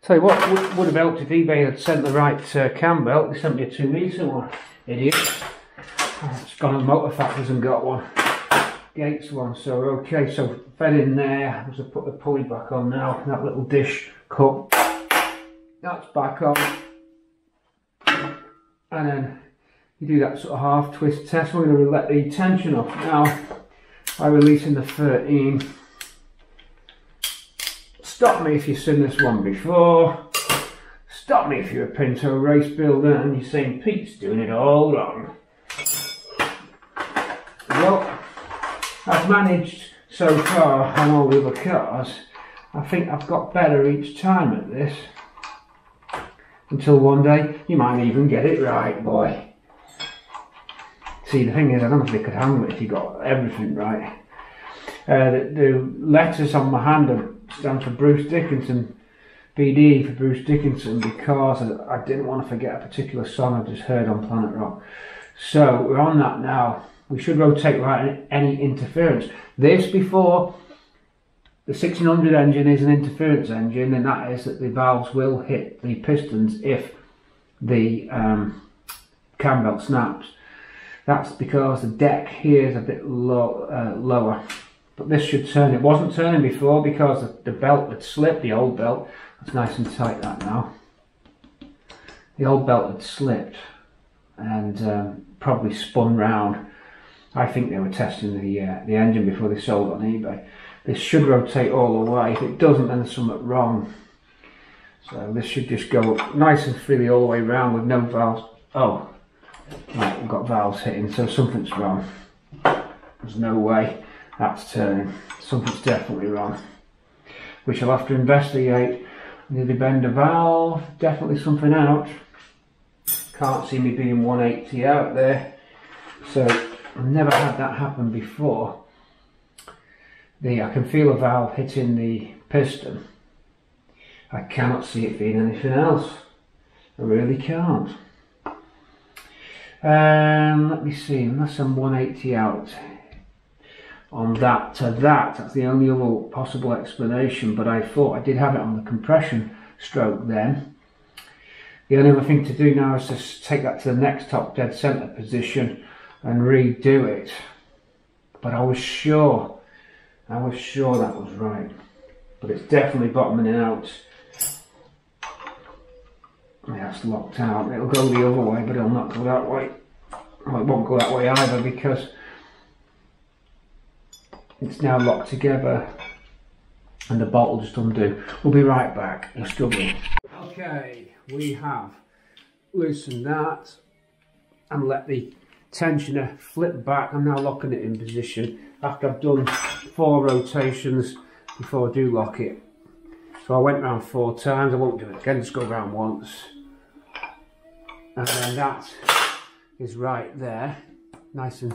Tell you what would have helped if eBay had sent the right uh, cam belt. They sent me a two metre one. Idiot. I've just gone to Motor Factors and got one. Gates one. So, okay, so fed in there. I'm just put the pulley back on now. That little dish cup. That's back on. And then you do that sort of half twist test. We're going to let the tension off now by releasing the thirteen. Stop me if you've seen this one before. Stop me if you're a Pinto race builder and you're saying Pete's doing it all wrong. Well, I've managed so far on all the other cars. I think I've got better each time at this. Until one day, you might even get it right, boy. See, the thing is, I don't think they could handle it if you got everything right. Uh, the, the letters on my hand stand for Bruce Dickinson, B D for Bruce Dickinson, because I didn't want to forget a particular song I just heard on Planet Rock. So, we're on that now. We should rotate right any interference. This before the sixteen hundred engine is an interference engine, and that is that the valves will hit the pistons if the um, cam belt snaps. That's because the deck here is a bit low, uh, lower. But this should turn. It wasn't turning before because the, the belt had slipped, the old belt. That's nice and tight, that now. The old belt had slipped and um, probably spun round. I think they were testing the uh, the engine before they sold it on eBay. This should rotate all the way. If it doesn't, then there's something wrong. So this should just go up nice and freely all the way round with no valves. Oh, right, we've got valves hitting, so something's wrong. There's no way that's turning. Something's definitely wrong. We shall have to investigate. Nearly bend a valve, definitely something out. Can't see me being one eighty out there. So I've never had that happen before. The, I can feel a valve hitting the piston. I cannot see it being anything else. I really can't. Um, let me see, unless I'm one eighty out on that to that, that's the only other possible explanation, but I thought I did have it on the compression stroke then. The only other thing to do now is just take that to the next top dead centre position and redo it. But I was sure, I was sure that was right. But it's definitely bottoming out. Yeah, it's locked out. It'll go the other way, but it'll not go that way. Well, it won't go that way either because it's now locked together and the bolt will just undo. We'll be right back. It's struggling. Okay, we have loosened that and let the tensioner flip back. I'm now locking it in position after I've done four rotations before I do lock it. So I went round four times. I won't do it again, just go round once. And then that is right there, nice and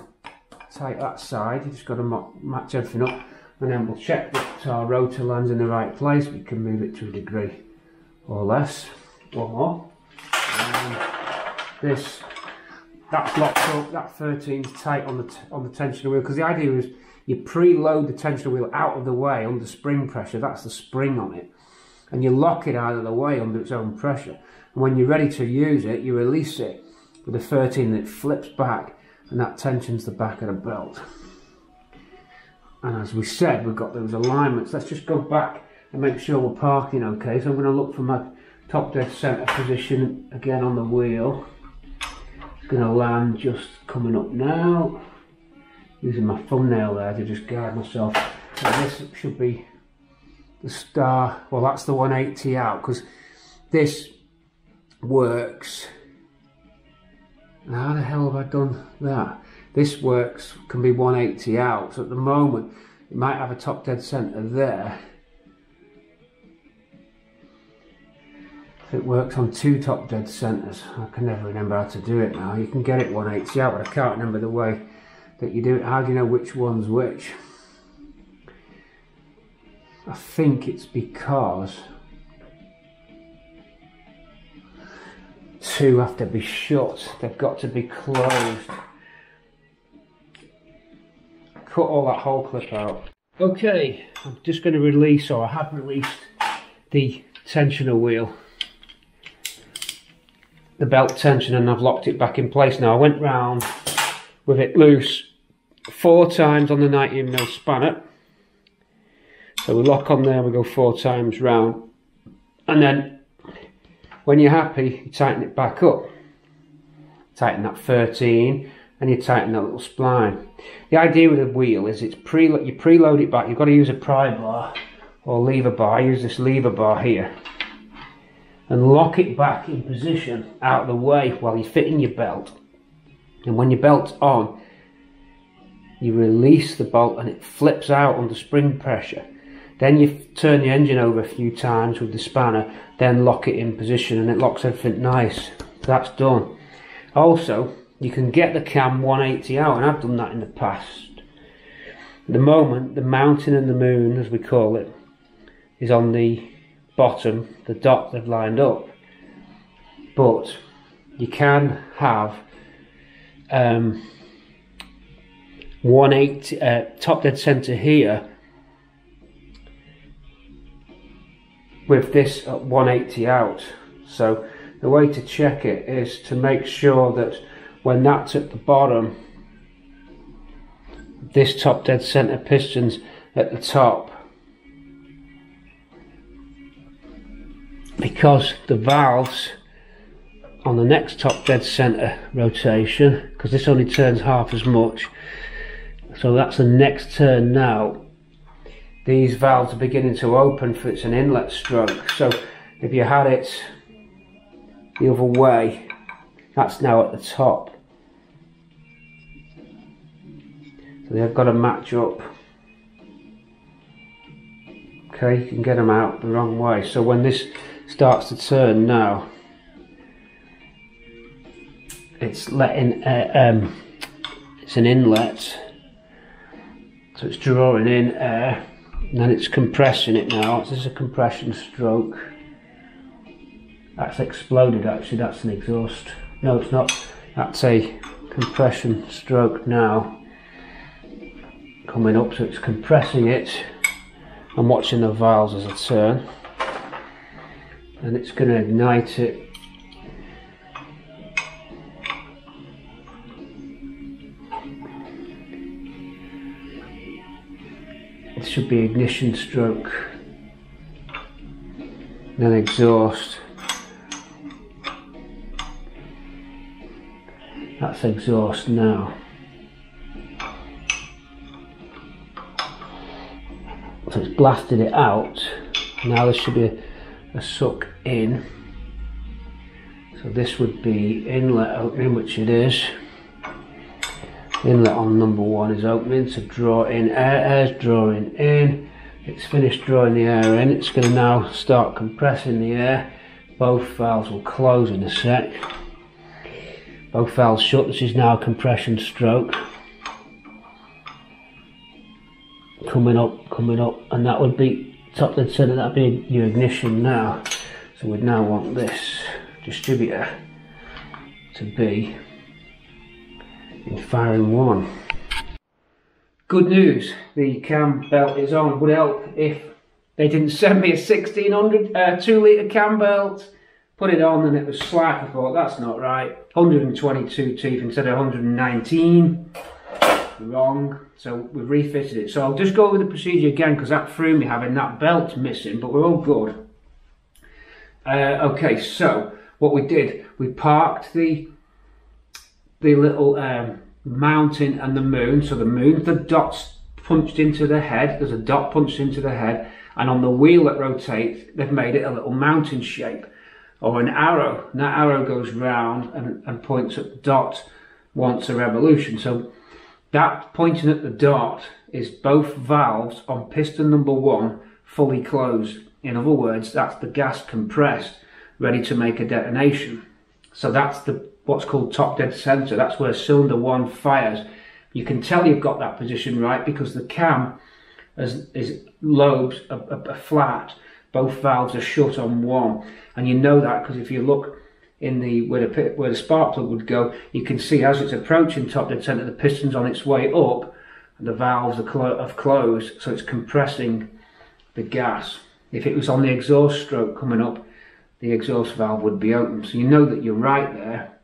tight that side. You just got to match everything up, and then we'll check that our rotor lands in the right place. We can move it to a degree or less or more. And this, that's locked up. That thirteen's tight on the t on the tensioner wheel, because the idea is you preload the tensioner wheel out of the way under spring pressure. That's the spring on it. And you lock it out of the way under its own pressure. And when you're ready to use it, you release it with a thirteen and it flips back, and that tensions the back of the belt. And as we said, we've got those alignments. Let's just go back and make sure we're parking okay. So I'm going to look for my top dead center position again on the wheel. It's going to land just coming up now. Using my thumbnail there to just guide myself. And this should be the star. Well, that's the one eighty out, because this works. How the hell have I done that? This works, can be one eighty out. So at the moment, it might have a top dead center there. If it works on two top dead centers. I can never remember how to do it now. You can get it one eighty out, but I can't remember the way that you do it. How do you know which one's which? I think it's because two have to be shut, they've got to be closed. Cut all that whole clip out. Okay, I'm just going to release, or I have released, the tensioner wheel, the belt tensioner, and I've locked it back in place now. I went round with it loose four times on the nineteen millimeter spanner. So we lock on there, we go four times round, and then when you're happy, you tighten it back up. Tighten that thirteen and you tighten that little spline. The idea with a wheel is it's pre you preload it back. You've got to use a pry bar or lever bar. I use this lever bar here and lock it back in position out of the way while you're fitting your belt. And when your belt's on, you release the bolt and it flips out under spring pressure. Then you turn the engine over a few times with the spanner, then lock it in position, and it locks everything nice. So that's done. Also, you can get the cam one eighty out, and I've done that in the past. At the moment, the mountain and the moon, as we call it, is on the bottom, the dot they've lined up. But you can have Um, one eighty uh, top dead center here with this at one eighty out. So the way to check it is to make sure that when that's at the bottom, this top dead center piston's at the top, because the valves on the next top dead center rotation, because this only turns half as much, so that's the next turn now, these valves are beginning to open for it's an inlet stroke. So if you had it the other way, that's now at the top, so they've got to match up. Okay, you can get them out the wrong way, so when this starts to turn now, it's letting uh, um, it's an inlet, so it's drawing in air and then it's compressing it now. This is a compression stroke. That's exploded actually, that's an exhaust. No, it's not, that's a compression stroke now coming up, so it's compressing it and watching the valves as I turn, and it's going to ignite it. It should be ignition stroke, then exhaust. That's exhaust now. So it's blasted it out. Now there should be a, a suck in. So this would be inlet opening, which it is. Inlet on number one is opening to draw in air. Air's drawing in. It's finished drawing the air in. It's going to now start compressing the air. Both valves will close in a sec. Both valves shut. This is now a compression stroke. Coming up, coming up, and that would be top dead center. That'd be your ignition now. So we'd now want this distributor to be in firing one. Good news, the cam belt is on. Would help if they didn't send me a sixteen hundred uh, two litre cam belt. Put it on and it was slack. I thought, that's not right. one hundred twenty-two teeth instead of one hundred nineteen. Wrong. So we've refitted it. So I'll just go over the procedure again because that threw me having that belt missing, but we're all good. Uh, okay, so what we did, we parked the the little um, mountain and the moon. So the moon, the dot's punched into the head. There's a dot punched into the head, and on the wheel that rotates, they've made it a little mountain shape or an arrow. And that arrow goes round and, and points at the dot once a revolution. So that pointing at the dot is both valves on piston number one fully closed. In other words, that's the gas compressed, ready to make a detonation. So that's the what's called top dead center. That's where cylinder one fires. You can tell you've got that position right because the cam is, is lobes are, are, are flat. Both valves are shut on one, and you know that because if you look in the where the where the spark plug would go, you can see as it's approaching top dead center, the piston's on its way up, and the valves are clo have closed, so it's compressing the gas. If it was on the exhaust stroke coming up, the exhaust valve would be open. So you know that you're right there.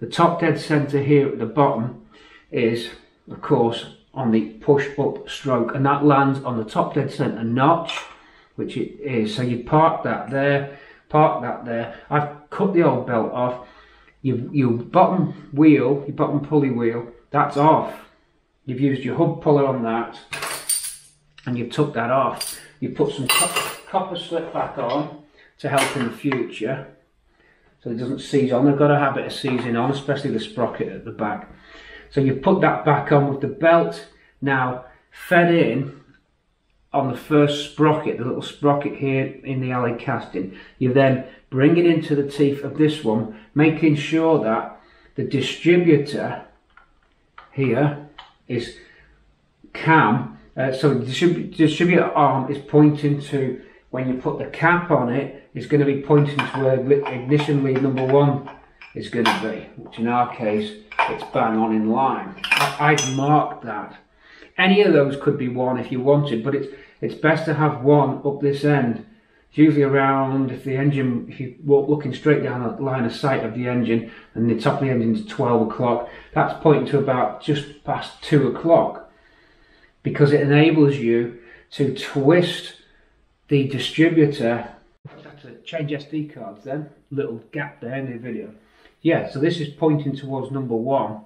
The top dead center here at the bottom is, of course, on the push up stroke, and that lands on the top dead center notch, which it is. So you park that there, park that there. I've cut the old belt off. Your, your bottom wheel, your bottom pulley wheel, that's off. You've used your hub puller on that, and you've took that off. You put some copper, copper slip back on to help in the future, so it doesn't seize on. They've got a habit of seizing on, especially the sprocket at the back. So you put that back on with the belt now fed in on the first sprocket, the little sprocket here in the alloy casting. You then bring it into the teeth of this one, making sure that the distributor here is cam, uh, so the distrib distributor arm is pointing to, when you put the cap on it, it's going to be pointing to where ignition lead number one is going to be, which in our case, it's bang on in line. I I've marked that. Any of those could be one if you wanted, but it's it's best to have one up this end usually around, if the engine, if you walk looking straight down the line of sight of the engine and the top of the engine is twelve o'clock, that's pointing to about just past two o'clock, because it enables you to twist the distributor. I have to change S D cards then, little gap there in the video. Yeah, so this is pointing towards number one,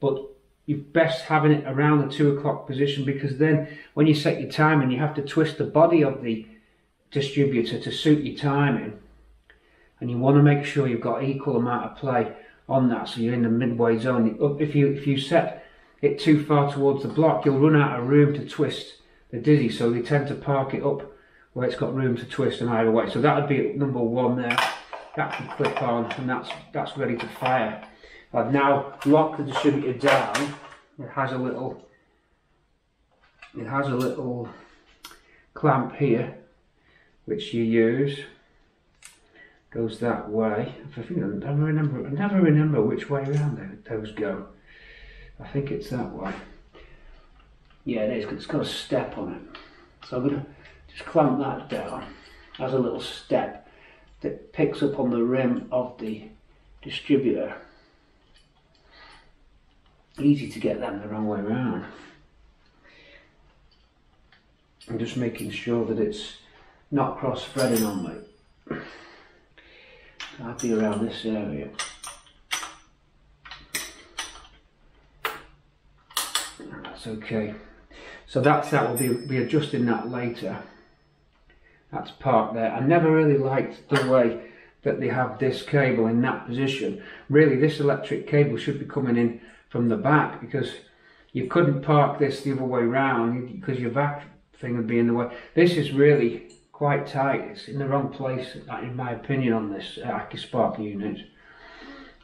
but you're best having it around the two o'clock position, because then when you set your timing, you have to twist the body of the distributor to suit your timing, and you want to make sure you've got equal amount of play on that, so you're in the midway zone. If you if you set it too far towards the block, you'll run out of room to twist the dizzy, so they tend to park it up where it's got room to twist and either way. So that would be number one there. That can clip on, and that's that's ready to fire. I've now locked the distributor down. It has a little, it has a little clamp here, which you use. Goes that way. I think I never remember. I never remember which way around those go. I think it's that way. Yeah, it is. It's got a step on it. So I'm gonna just clamp that down. Has a little step that picks up on the rim of the distributor. Easy to get them the wrong way around. I'm just making sure that it's not cross-threading on me. I'd be around this area. That's okay. So that's that. We'll be, be adjusting that later. That's parked there. I never really liked the way that they have this cable in that position. Really, this electric cable should be coming in from the back, because you couldn't park this the other way round because your back thing would be in the way. This is really quite tight. It's in the wrong place, in my opinion, on this AccuSpark unit.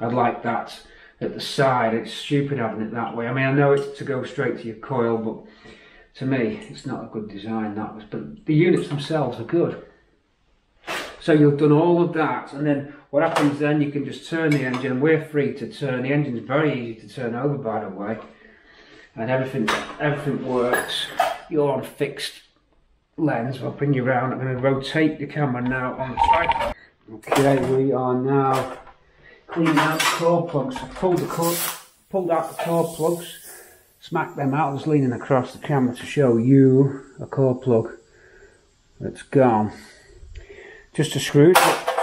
I'd like that at the side. It's stupid having it that way. I mean, I know it's to go straight to your coil, but to me, it's not a good design, that was, but the units themselves are good. So you've done all of that, and then what happens then, you can just turn the engine, and we're free to turn. The engine's very easy to turn over, by the way, and everything everything works. You're on fixed lens. I'll bring you around. I'm going to rotate the camera now on the tripod. Okay, we are now cleaning out the core plugs. I pulled the core, pulled out the core plugs. Smack them out. I was leaning across the camera to show you a core plug that's gone. Just a screw,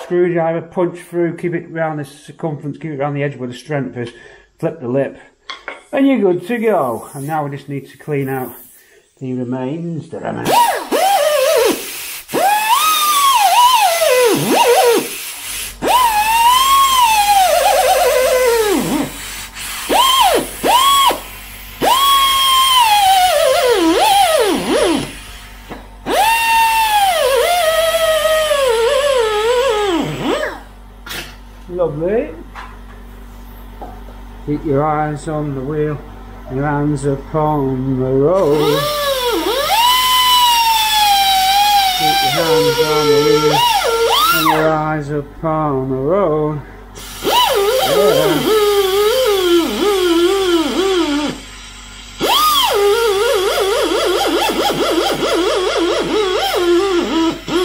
screwdriver, punch through, keep it round this circumference, keep it round the edge where the strength is, flip the lip, and you're good to go. And now we just need to clean out the remains, the remains. Keep your eyes on the wheel, your hands upon the road. Keep your hands on the wheel, and your eyes upon the road. Yeah.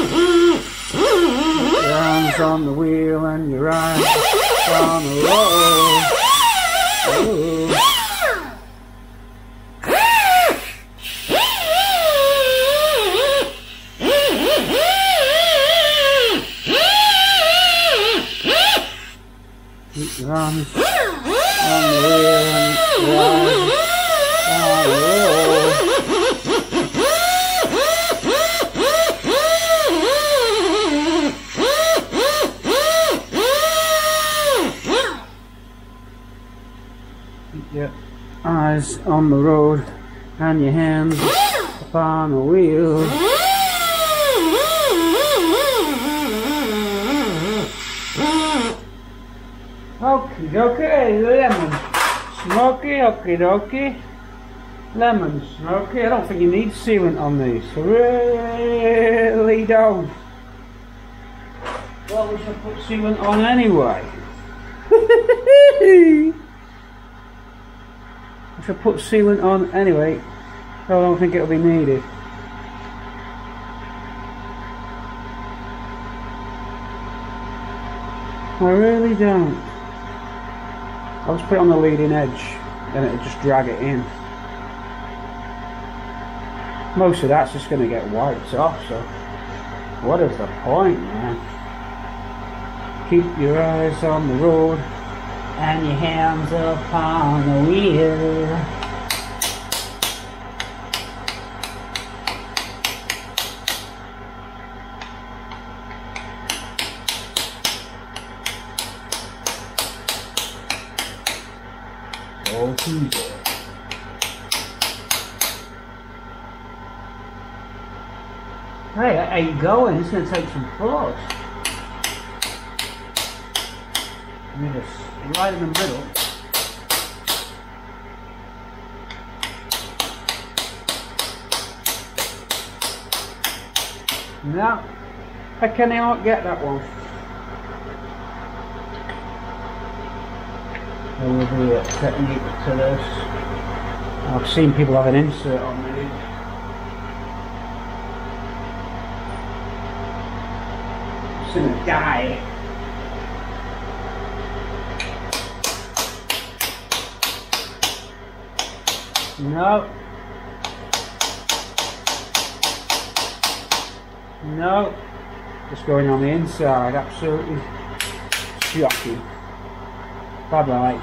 On the wheel and your eyes on the road. Oh. Keep your arms on the wheel and your eyes on the road. Eyes on the road and your hands upon the wheel. Okie dokie, lemon smoky, okie dokie, lemon smoky. I don't think you need sealant on these, really don't. Well, we should put sealant on anyway. To put sealant on anyway, so I don't think it'll be needed. I really don't. I'll just put it on the leading edge and it'll just drag it in. Most of that's just going to get wiped off, so what is the point, man? Keep your eyes on the road and your hands up on the wheel. Hey, are you going? It's going to take some force. And you just right in the middle. No, I cannot get that one. There will be a technique to this. I've seen people have an insert on these. Gonna die. No. No. What's going on the inside? Absolutely shocking. Bye bye.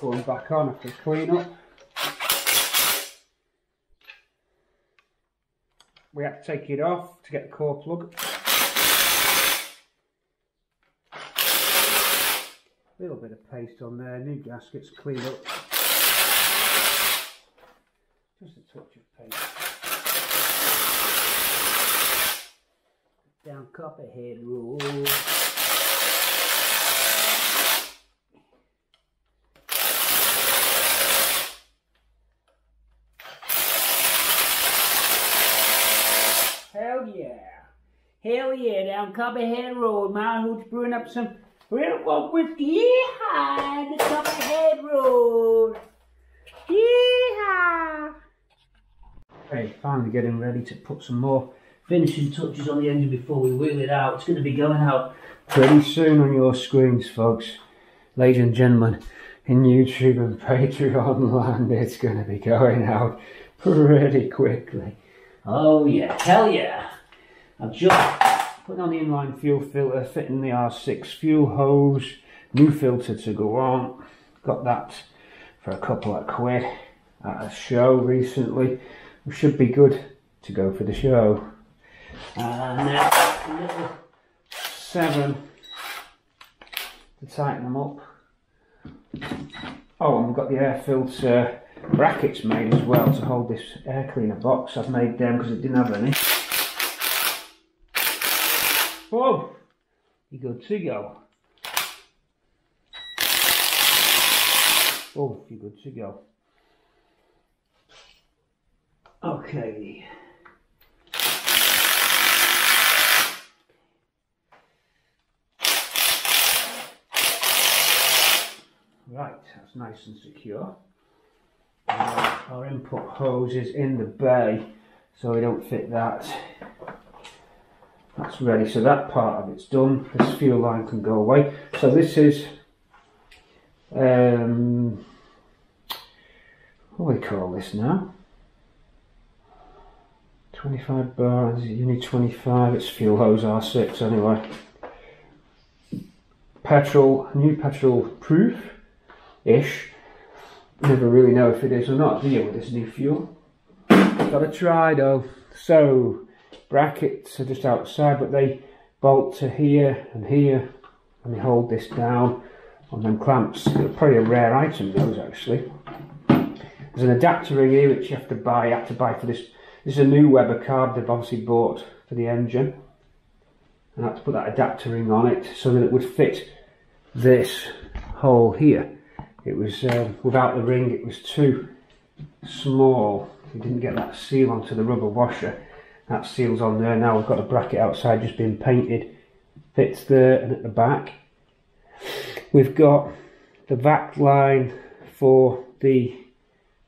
Going back on after clean up. We have to take it off to get the core plug. A little bit of paste on there, new gaskets, clean up. Just a touch of paste. Down Copperhead Road. Hell yeah, down Copperhead Road, my hood's brewing up some real well, whiskey. Yee-haw, the Copperhead Road. Yee-haw. Okay, finally getting ready to put some more finishing touches on the engine before we wheel it out. It's going to be going out pretty soon on your screens, folks. Ladies and gentlemen, in YouTube and Patreon land, it's going to be going out pretty quickly. Oh yeah, hell yeah. I've just put on the inline fuel filter, fitting the R six fuel hose, new filter to go on. Got that for a couple of quid at a show recently. We should be good to go for the show. And now a little seven to tighten them up. Oh, and we've got the air filter brackets made as well to hold this air cleaner box. I've made them because it didn't have any. Whoa, you're good to go. Oh, you're good to go. Okay. Right, that's nice and secure. Uh, our input hose is in the bay, so we don't fit that. That's ready, so that part of it's done. This fuel line can go away. So this is um, what do we call this now? twenty-five bars, you need twenty-five, it's fuel hose R six anyway. Petrol, new petrol proof-ish. Never really know if it is or not, do you, with this new fuel? Gotta try though. So, brackets are just outside, but they bolt to here and here. And they hold this down on them clamps. They're probably a rare item, those, actually. There's an adapter ring here which you have to buy. You have to buy for this. This is a new Weber carb they've obviously bought for the engine. And I had to put that adapter ring on it so that it would fit this hole here. It was, uh, without the ring, it was too small. You didn't get that seal onto the rubber washer. That seal's on there now. We've got a bracket outside just being painted. Fits there and at the back. We've got the vac line for the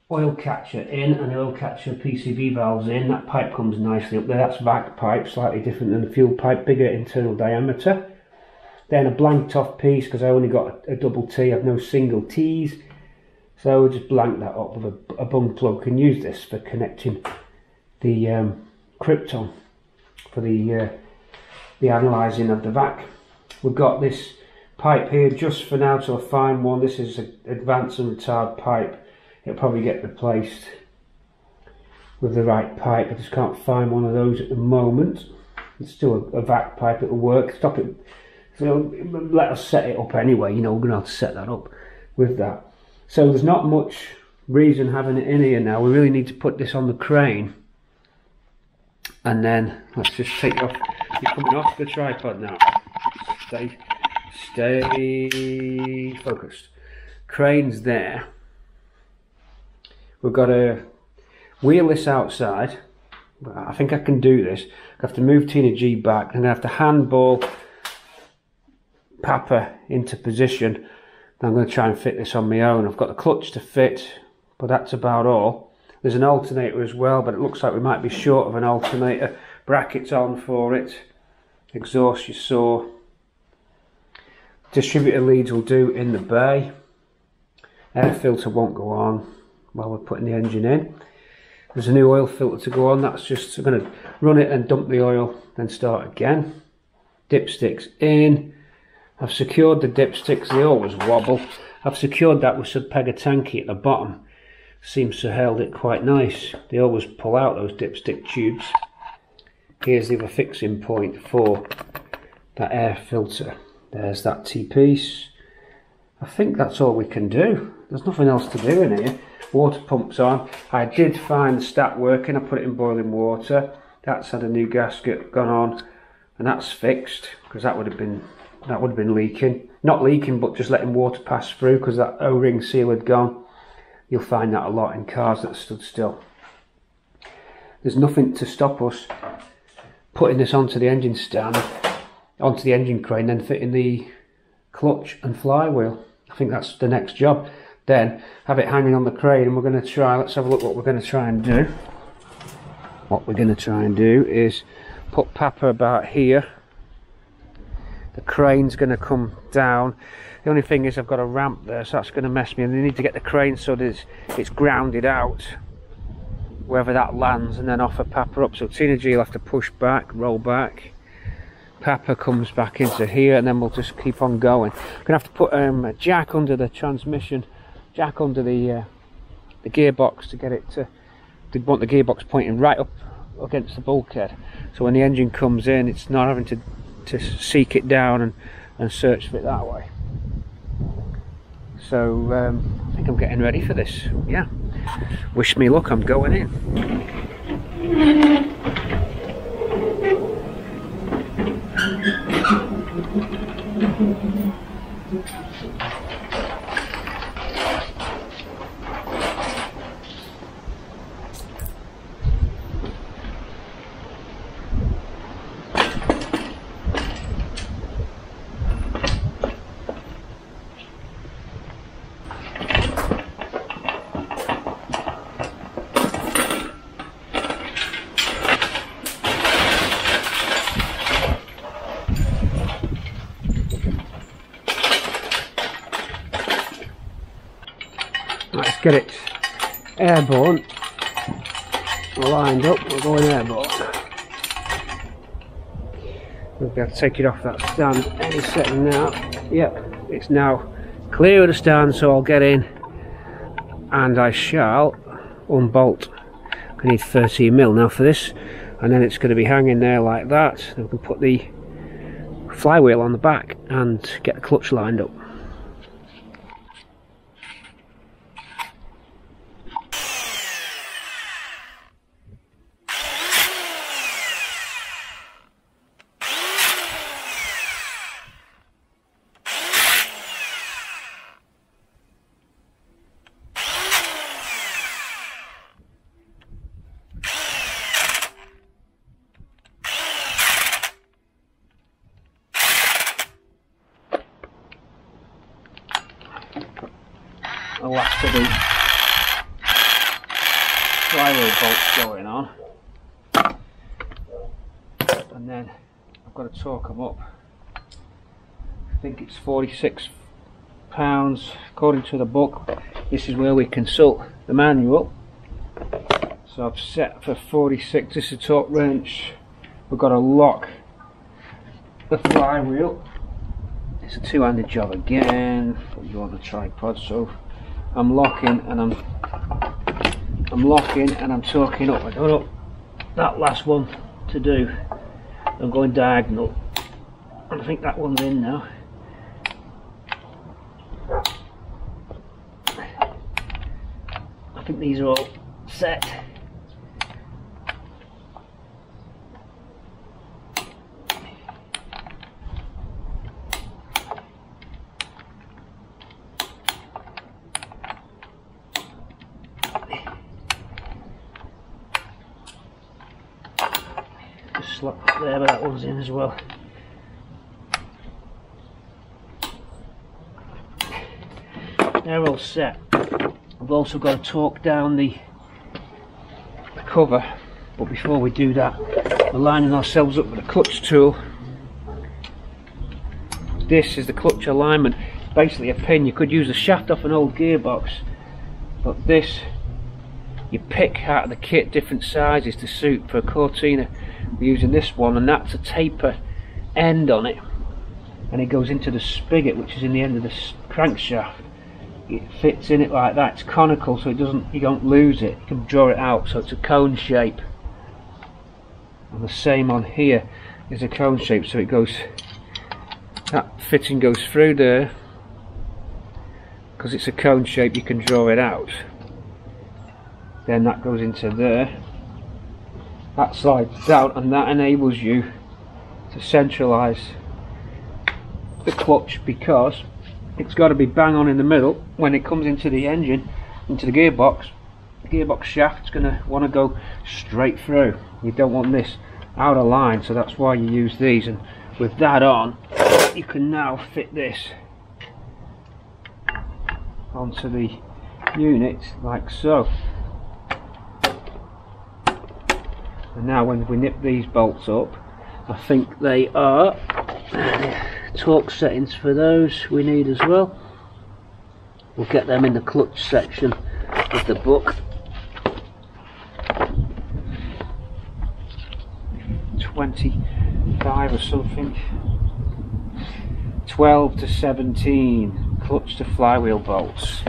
oil catcher in and the oil catcher P C B valves in. That pipe comes nicely up there. That's vac pipe, slightly different than the fuel pipe, bigger internal diameter. Then a blanked off piece, because I only got a, a double T, I've no single T's. So we'll just blank that up with a, a bung plug and use this for connecting the um, krypton for the uh, the analysing of the vac. We've got this pipe here just for now to a fine one. This is an advanced and retard pipe. It'll probably get replaced with the right pipe. I just can't find one of those at the moment. It's still a, a vac pipe, it'll work. Stop it. So let us set it up anyway, you know, we're going to have to set that up with that. So there's not much reason having it in here now. We really need to put this on the crane. And then, let's just take it off. You're coming off the tripod now. Stay, stay focused. Crane's there. We've got to wheel this outside. I think I can do this. I have to move Tina G back. I'm going to have to handball Pappa into position. I'm going to try and fit this on my own. I've got the clutch to fit, but that's about all. There's an alternator as well, but it looks like we might be short of an alternator. Brackets on for it. Exhaust you saw. Distributor leads will do in the bay. Air filter won't go on while we're putting the engine in. There's a new oil filter to go on. That's just, I'm going to run it and dump the oil, then start again. Dipsticks in. I've secured the dipsticks, they always wobble. I've secured that with some pegatanki at the bottom. Seems to have held it quite nice. They always pull out those dipstick tubes. Here's the other fixing point for that air filter. There's that T-piece. I think that's all we can do. There's nothing else to do in here. Water pump's on. I did find the stat working. I put it in boiling water. That's had a new gasket gone on. And that's fixed, because that would have been... that would have been leaking. Not leaking, but just letting water pass through because that O-ring seal had gone. You'll find that a lot in cars that stood still. There's nothing to stop us putting this onto the engine stand, onto the engine crane, then fitting the clutch and flywheel. I think that's the next job. Then have it hanging on the crane and we're going to try, let's have a look what we're going to try and do. What we're going to try and do is put Pappa about here. The crane's going to come down. The only thing is I've got a ramp there, so that's going to mess me. And I need to get the crane so that it's, it's grounded out, wherever that lands, and then offer Pappa up. So Tina G will have to push back, roll back. Pappa comes back into here, and then we'll just keep on going. I'm going to have to put um, a jack under the transmission, jack under the uh, the gearbox to get it to... They want the gearbox pointing right up against the bulkhead. So when the engine comes in, it's not having to... to seek it down and, and search for it that way. So um, I think I'm getting ready for this. Yeah, wish me luck, I'm going in. get it airborne. We're lined up, we're going airborne. We'll be able to take it off that stand any second now. Yep, it's now clear of the stand, so I'll get in and I shall unbolt. I need thirteen mil now for this, and then it's going to be hanging there like that. Then we can put the flywheel on the back and get the clutch lined up. The last of the flywheel bolts going on, and then I've got to torque them up. I think it's forty-six pounds according to the book. This is where we consult the manual. So I've set for forty-six. This is a torque wrench. We've got to lock the flywheel. It's a two-handed job again. Put you on the tripod, so I'm locking and I'm I'm locking and I'm torquing up. I don't know that last one to do. I'm going diagonal. And I think that one's in now. I think these are all set. There, but that one's in as well. They're all set. I've also got to torque down the, the cover, but before we do that, we're lining ourselves up with a clutch tool. This is the clutch alignment, basically a pin. You could use the shaft off an old gearbox, but this you pick out of the kit, different sizes to suit. For a Cortina, we're using this one, and that's a taper end on it, and it goes into the spigot, which is in the end of the crankshaft. It fits in it like that. It's conical, so it doesn't, you don't lose it. You can draw it out, so it's a cone shape. And the same on here is a cone shape, so it goes, that fitting goes through there. Because it's a cone shape, you can draw it out. Then that goes into there. That slides down, and that enables you to centralise the clutch, because it's got to be bang on in the middle. When it comes into the engine, into the gearbox, the gearbox shaft's going to want to go straight through. You don't want this out of line, so that's why you use these. And with that on, you can now fit this onto the unit like so. And now when we nip these bolts up, I think they are torque settings for those we need as well. We'll get them in the clutch section of the book. twenty-five or something. twelve to seventeen. Clutch to flywheel bolts.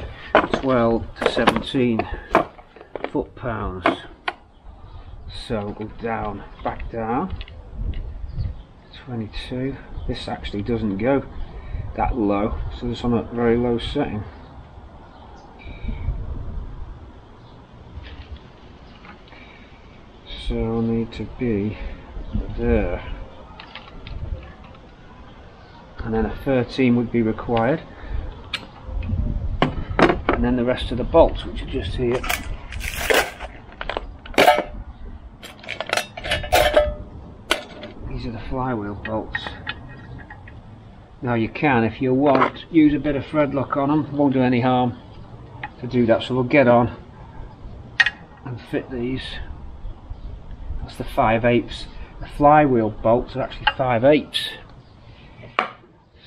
twelve to seventeen foot-pounds. So go down, back down, twenty-two, this actually doesn't go that low, so it's on a very low setting. So I need to be there. And then a thirteen would be required. And then the rest of the bolts, which are just here. The flywheel bolts. Now you can, if you want, use a bit of thread lock on them. Won't do any harm to do that. So we'll get on and fit these. That's the five eighths. The flywheel bolts are actually five eighths.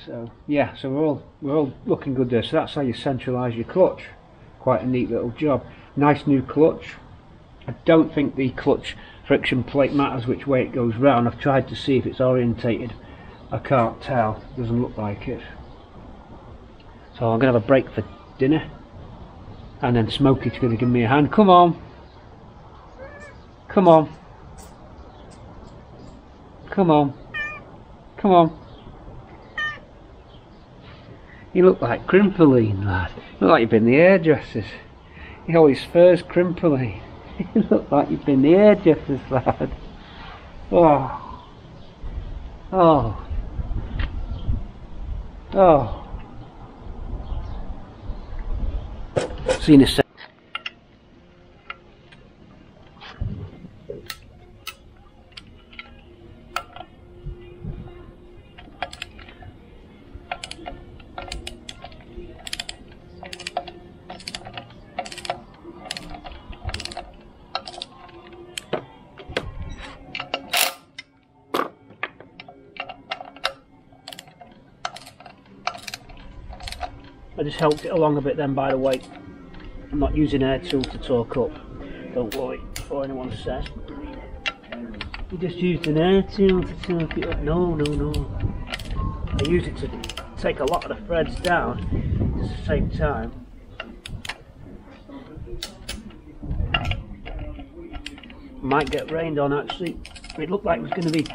So yeah, so we're all we're all looking good there. So that's how you centralise your clutch. quite a neat little job. Nice new clutch. I don't think the clutch friction plate matters which way it goes round. I've tried to see if it's orientated. I can't tell, it doesn't look like it. So I'm going to have a break for dinner, and then Smokey's going to give me a hand. Come on, come on, come on, come on. You look like Crimpoline, lad. You look like you've been the hairdressers. You always first Crimpoline. You look like you've been the hairdressers, lad. Oh, oh, oh. See you in a sec. I just helped it along a bit then, by the way. I'm not using air tool to torque up, don't worry, before anyone says you just used an air tool to torque it up. No, no, no. I use it to take a lot of the threads down at the same time. Might get rained on actually. It looked like it was going to be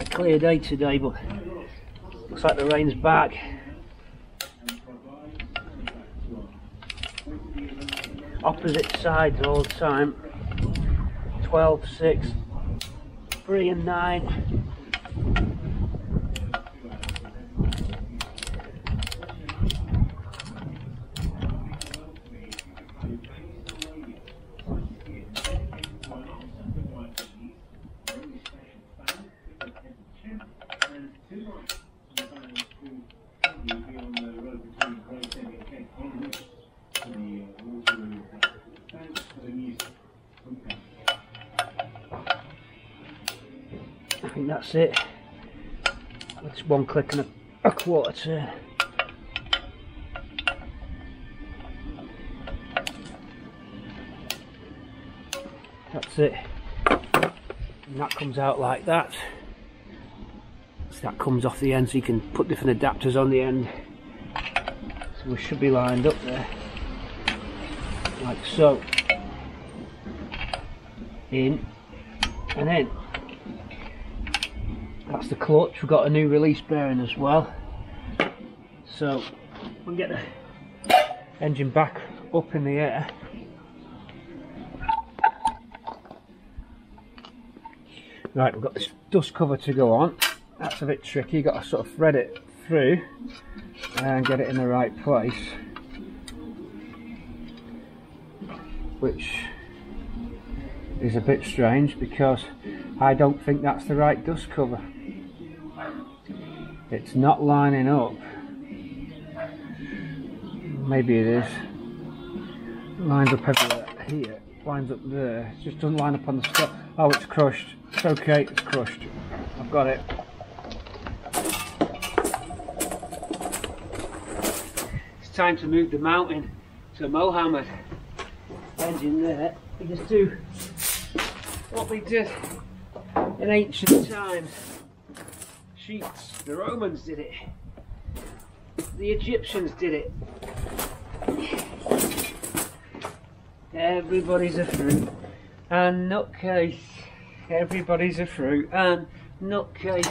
a clear day today, but looks like the rain's back. Opposite sides all the time. twelve, six, three and nine. That's it. That's one click and a quarter turn. That's it. And that comes out like that. So that comes off the end, so you can put different adapters on the end. So we should be lined up there, like so. In and in. That's the clutch. We've got a new release bearing as well, so we can get the engine back up in the air. Right, we've got this dust cover to go on. That's a bit tricky, you've got to sort of thread it through and get it in the right place, which is a bit strange because I don't think that's the right dust cover. It's not lining up. Maybe it is. Lines up everywhere here, lines up there. It just doesn't line up on the stop. Oh, it's crushed. It's okay, it's crushed. I've got it. It's time to move the mountain to Mohammed. Engine there. We just do what we did in ancient times. Sheets. The Romans did it. The Egyptians did it. Everybody's a fruit and nutcase. Everybody's a fruit and nutcase.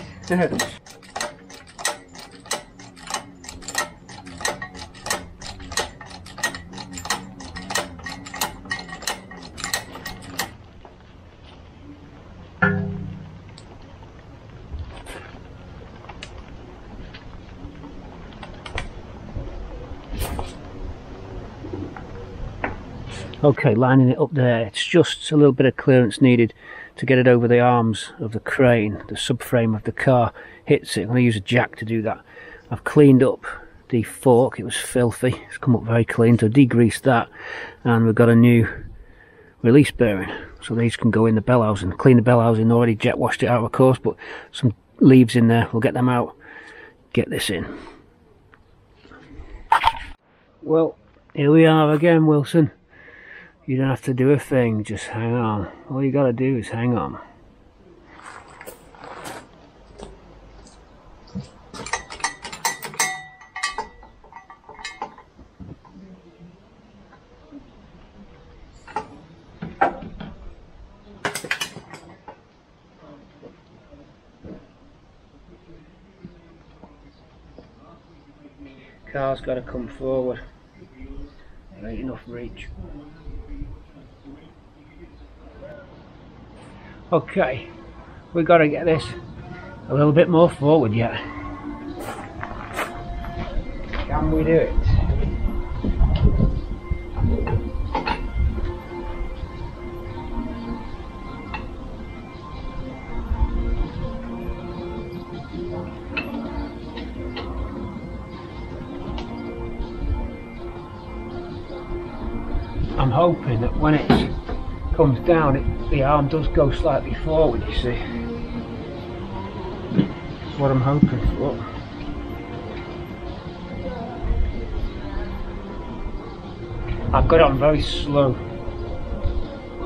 Okay, lining it up there. It's just a little bit of clearance needed to get it over the arms of the crane. The subframe of the car hits it. I'm going to use a jack to do that. I've cleaned up the fork. It was filthy. It's come up very clean, so degreased that. And we've got a new release bearing. So these can go in the bell housing. Clean the bell housing. Already jet washed it out, of course, but some leaves in there. We'll get them out. Get this in. Well, Here we are again, Wilson. You don't have to do a thing, just hang on. All you gotta do is hang on. Car's got to come forward. There ain't enough reach. Okay, we got to get this a little bit more forward yet. Can we do it? I'm hoping that when it comes down, it, the arm does go slightly forward, you see. That's what I'm hoping for. I've got it on very slow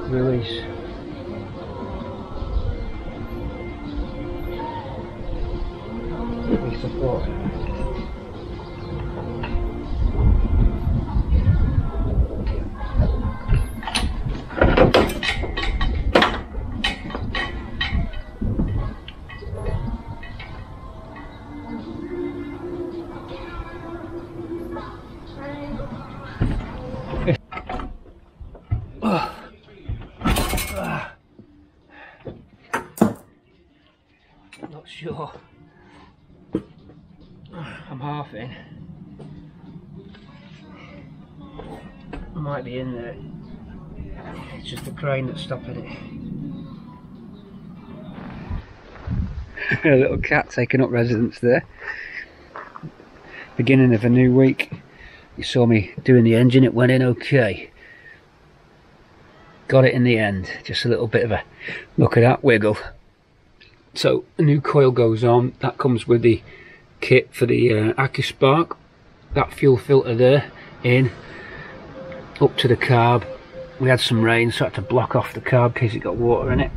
release. At least I thought. Sure, I'm half in. I might be in there. It's just the crane that's stopping it. A little cat taking up residence there. Beginning of a new week. You saw me doing the engine, it went in okay. Got it in the end. Just a little bit of a look at that wiggle. So a new coil goes on, that comes with the kit for the uh, AccuSpark. That fuel filter there, in, up to the carb. We had some rain, so I had to block off the carb in case it got water in it.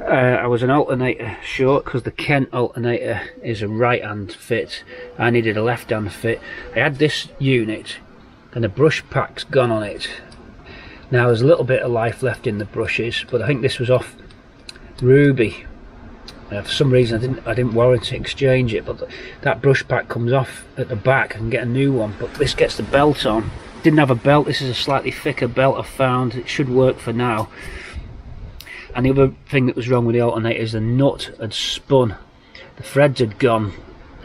Uh, I was an alternator short because the Kent alternator is a right hand fit. I needed a left hand fit. I had this unit and the brush pack's gone on it. Now there's a little bit of life left in the brushes, but I think this was off Ruby. Uh, for some reason I didn't I didn't warrant to exchange it, but th that brush pack comes off at the back and get a new one, but this gets the belt on. Didn't have a belt, this is a slightly thicker belt I found, it should work for now. And the other thing that was wrong with the alternator is the nut had spun. The threads had gone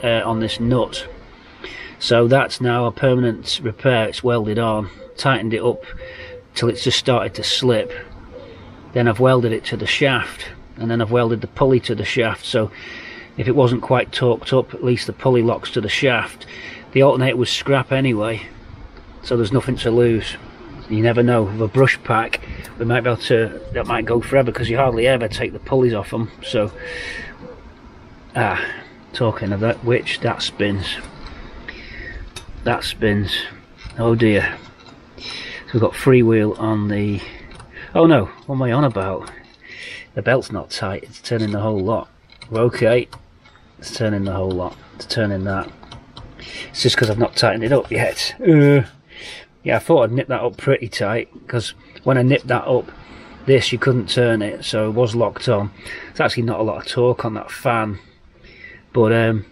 uh, on this nut. So that's now a permanent repair, it's welded on. Tightened it up till it's just started to slip. Then I've welded it to the shaft. And then I've welded the pulley to the shaft, so if it wasn't quite torqued up, at least the pulley locks to the shaft. The alternator was scrap anyway, so there's nothing to lose. You never know, with a brush pack we might be able to, that might go forever because you hardly ever take the pulleys off them. So ah, talking of that, which that spins, that spins, oh dear. So we've got freewheel on the, oh no, what am I on about? The belt's not tight, it's turning the whole lot. Okay, it's turning the whole lot, it's turning that. It's just because I've not tightened it up yet. Uh, yeah, I thought I'd nip that up pretty tight, because when I nipped that up, this, you couldn't turn it, so it was locked on. It's actually not a lot of torque on that fan, but um,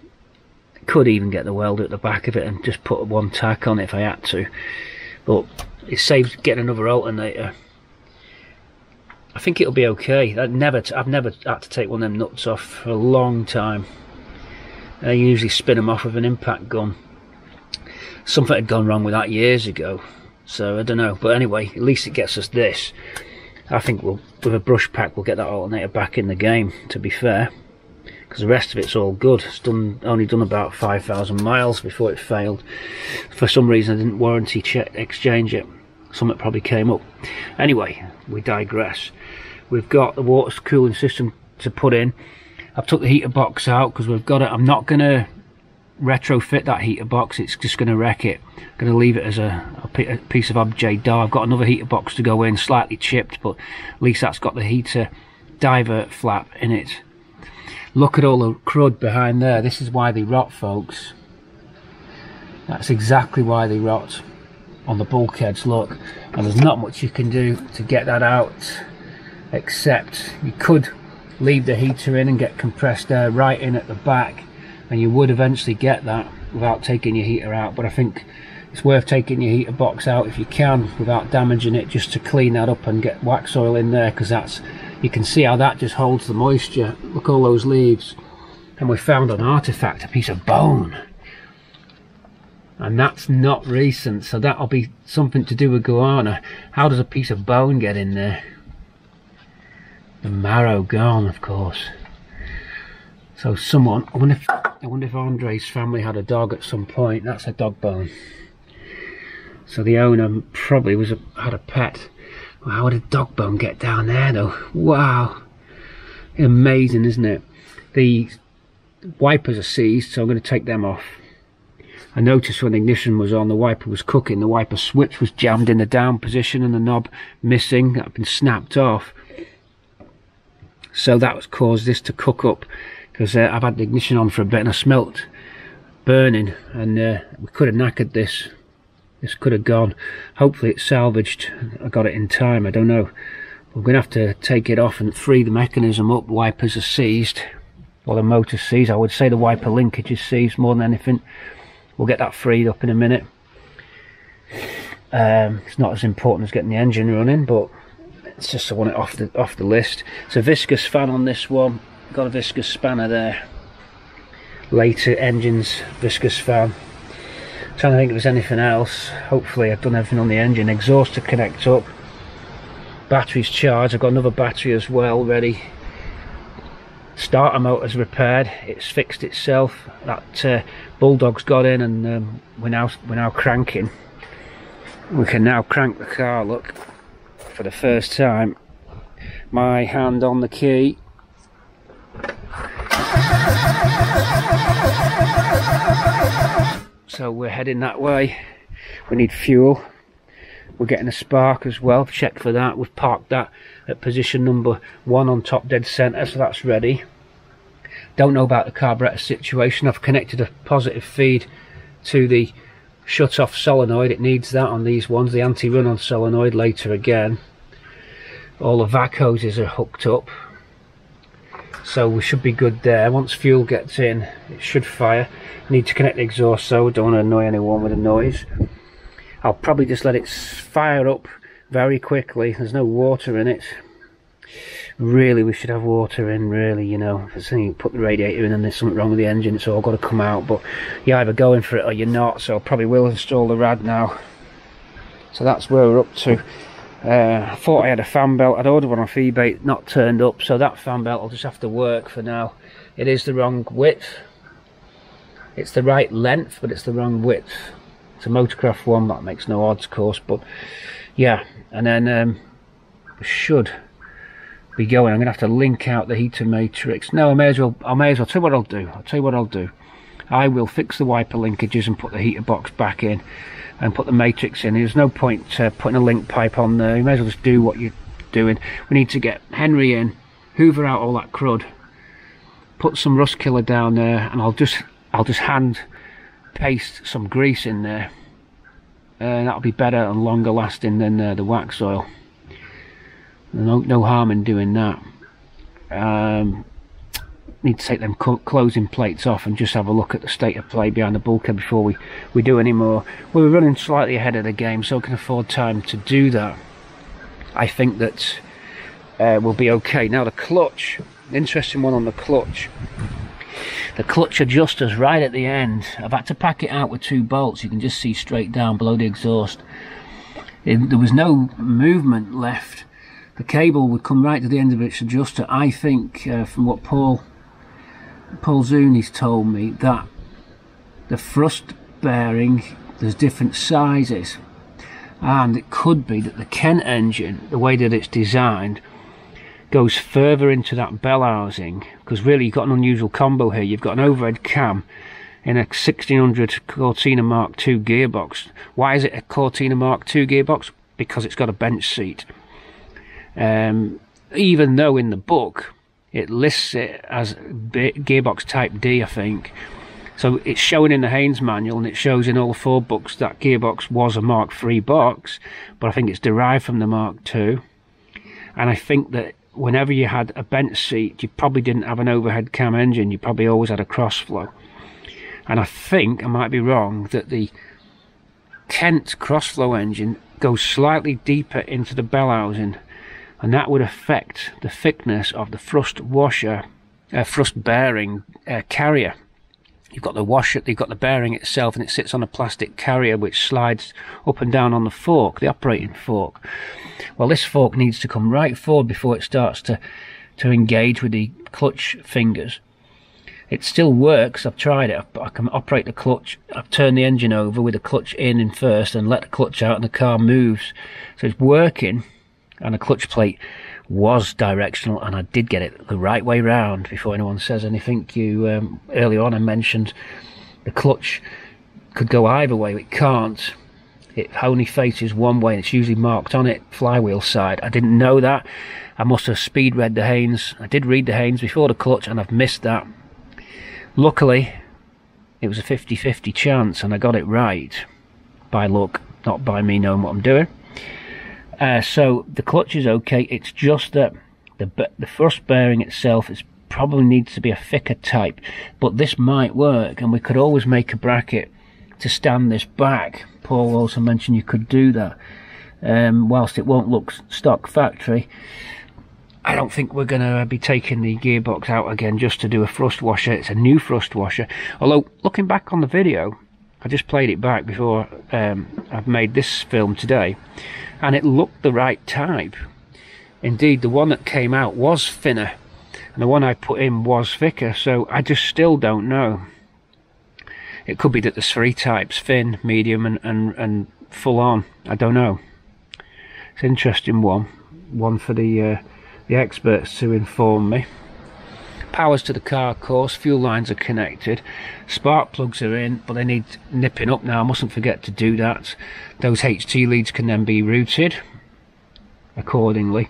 could even get the welder at the back of it and just put one tack on it if I had to. But it saves getting another alternator. I think it'll be okay. I've never, t I've never had to take one of them nuts off for a long time. I usually spin them off with an impact gun. Something had gone wrong with that years ago, so I don't know. But anyway, at least it gets us this. I think we'll, with a brush pack, we'll get that alternator back in the game, to be fair. Because the rest of it's all good. It's done, only done about five thousand miles before it failed. For some reason I didn't warranty check, exchange it. Something probably came up. Anyway, we digress. We've got the water cooling system to put in. I've took the heater box out because we've got it. I'm not gonna retrofit that heater box, it's just going to wreck it. I'm going to leave it as a, a, a piece of object dough. I've got another heater box to go in, slightly chipped, but at least that's got the heater divert flap in it. Look at all the crud behind there. This is why they rot, folks. That's exactly why they rot on the bulkheads, look. And there's not much you can do to get that out, except you could leave the heater in and get compressed air right in at the back, and you would eventually get that without taking your heater out. But I think it's worth taking your heater box out if you can without damaging it, just to clean that up and get wax oil in there, because that's, you can see how that just holds the moisture. Look, all those leaves. And we found an artifact, a piece of bone, and that's not recent, so that'll be something to do with guana. How does a piece of bone get in there? The marrow gone, of course. So someone, I wonder if, I wonder if Andre's family had a dog at some point. That's a dog bone. So the owner probably was a, had a pet. Well, how would a dog bone get down there though? Wow, amazing, isn't it? The wipers are seized, so I'm going to take them off. I noticed when the ignition was on, the wiper was cooking. The wiper switch was jammed in the down position and the knob missing. That had been snapped off. So that was caused this to cook up, because uh, I've had the ignition on for a bit and I smelt burning, and uh, we could have knackered this. This could have gone. Hopefully it's salvaged. I got it in time, I don't know. We're going to have to take it off and free the mechanism up. Wipers are seized, or the motor seized. I would say the wiper linkage is seized more than anything. We'll get that freed up in a minute. Um, it's not as important as getting the engine running, but it's just I want it off the off the list. It's a viscous fan on this one. Got a viscous spanner there. Later engines, viscous fan. I'm trying to think if there's anything else. Hopefully I've done everything on the engine. Exhaust to connect up. Batteries charged. I've got another battery as well ready. Starter motor's repaired. It's fixed itself. That uh, bulldog's got in, and um, we're now we're now cranking. We can now crank the car. Look. For the first time, my hand on the key. So we're heading that way. We need fuel. We're getting a spark as well. Check for that. We've parked that at position number one on top dead centre, so that's ready. Don't know about the carburetor situation. I've connected a positive feed to the shut off solenoid. It needs that on these ones, the anti-run on solenoid later again. All the vac hoses are hooked up, so we should be good there. Once fuel gets in, it should fire. I need to connect the exhaust, so I don't want to annoy anyone with a noise. I'll probably just let it fire up very quickly. There's no water in it. Really, we should have water in, really, you know. If there's anything, you put the radiator in and there's something wrong with the engine, it's all got to come out. But you're either going for it or you're not, so I probably will install the rad now. So that's where we're up to. Uh, I thought I had a fan belt. I'd ordered one off eBay, not turned up, so that fan belt will just have to work for now. It is the wrong width. It's the right length, but it's the wrong width. It's a Motorcraft one, that makes no odds, of course, but yeah. And then um, we should be going. I'm gonna have to link out the heater matrix. No, I may as well. I may as well. I'll tell you what I'll do. I'll tell you what I'll do. I will fix the wiper linkages and put the heater box back in, and put the matrix in. There's no point uh, putting a link pipe on there. You may as well just do what you're doing. We need to get Henry in, hoover out all that crud, put some rust killer down there, and I'll just I'll just hand paste some grease in there, and uh, that'll be better and longer lasting than uh, the wax oil. No, no harm in doing that. Um, need to take them closing plates off and just have a look at the state of play behind the bulkhead before we, we do any more. We were running slightly ahead of the game, so I can afford time to do that. I think that uh, we'll be okay. Now the clutch, interesting one on the clutch. The clutch adjuster's right at the end. I've had to pack it out with two bolts. You can just see straight down below the exhaust. It, there was no movement left. The cable would come right to the end of its adjuster. I think, uh, from what Paul Paul Zuni's told me, that the thrust bearing, there's different sizes, and it could be that the Kent engine, the way that it's designed, goes further into that bell housing, because really you've got an unusual combo here. You've got an overhead cam in a sixteen hundred Cortina Mark two gearbox. Why is it a Cortina Mark two gearbox? Because it's got a bench seat. Um, even though in the book it lists it as gearbox type D, I think. So it's shown in the Haynes manual, and it shows in all four books that gearbox was a Mark three box, but I think it's derived from the Mark two. And I think that whenever you had a bench seat, you probably didn't have an overhead cam engine, you probably always had a crossflow. And I think, I might be wrong, that the Kent crossflow engine goes slightly deeper into the bell housing, and that would affect the thickness of the thrust washer, uh, thrust bearing uh, carrier. You've got the washer, you've got the bearing itself, and it sits on a plastic carrier which slides up and down on the fork, the operating fork. Well, this fork needs to come right forward before it starts to, to engage with the clutch fingers. It still works, I've tried it, I can operate the clutch, I've turned the engine over with the clutch in and first and let the clutch out, and the car moves. So it's working, and the clutch plate was directional, and I did get it the right way round. Before anyone says anything, you um, earlier on I mentioned the clutch could go either way. It can't, it only faces one way, and it's usually marked on it flywheel side. I didn't know that. I must have speed read the Haynes. I did read the Haynes before the clutch, and I've missed that. Luckily it was a fifty fifty chance, and I got it right by luck, not by me knowing what I'm doing. Uh, so the clutch is okay, it's just that the, the thrust bearing itself is probably needs to be a thicker type, but this might work, and we could always make a bracket to stand this back. Paul also mentioned you could do that. Um, whilst it won't look stock factory, I don't think we're going to be taking the gearbox out again just to do a thrust washer. It's a new thrust washer, although looking back on the video, I just played it back before um, I've made this film today, and it looked the right type. Indeed, the one that came out was thinner, and the one I put in was thicker, so I just still don't know. It could be that there's three types, thin, medium and, and, and full on. I don't know. It's an interesting one, one for the, uh, the experts to inform me. Powers to the car, of course, fuel lines are connected, spark plugs are in, but they need nipping up now. I mustn't forget to do that. Those H T leads can then be routed accordingly.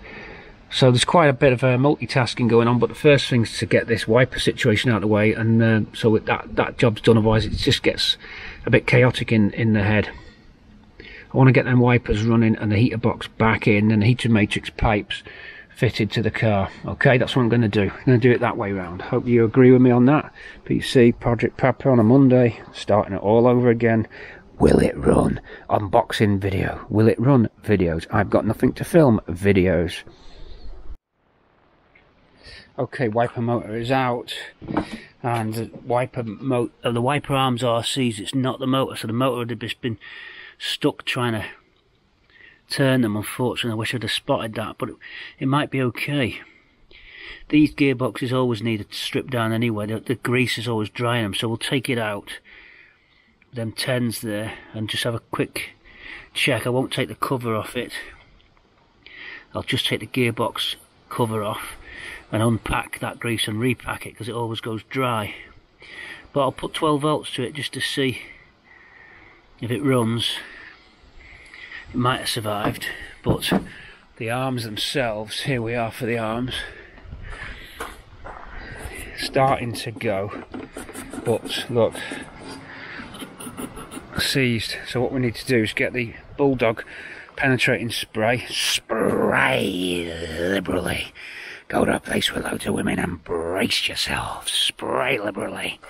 So there's quite a bit of uh, multitasking going on, but the first thing is to get this wiper situation out of the way, and uh, so with that, that job's done, otherwise it just gets a bit chaotic in, in the head. I want to get them wipers running and the heater box back in, and the heater matrix pipes fitted to the car. Okay, that's what I'm going to do. I'm going to do it that way round. Hope you agree with me on that. P C Project Pappa on a Monday, starting it all over again. Will it run? Unboxing video. Will it run? Videos. I've got nothing to film. Videos. Okay, wiper motor is out, and the wiper mo uh, the wiper arms are seized. It's not the motor, so the motor had just been stuck trying to turn them. Unfortunately, I wish I'd have spotted that, but it, it might be okay. These gearboxes always need to strip down anyway, the, the grease is always drying them, so we'll take it out, them tens there, and just have a quick check. I won't take the cover off it, I'll just take the gearbox cover off and unpack that grease and repack it, because it always goes dry. But I'll put twelve volts to it just to see if it runs. It might have survived, but the arms themselves, here we are for the arms, starting to go, but look, seized. So what we need to do is get the Bulldog penetrating spray, spray liberally, go to a place with loads of women and brace yourself, spray liberally.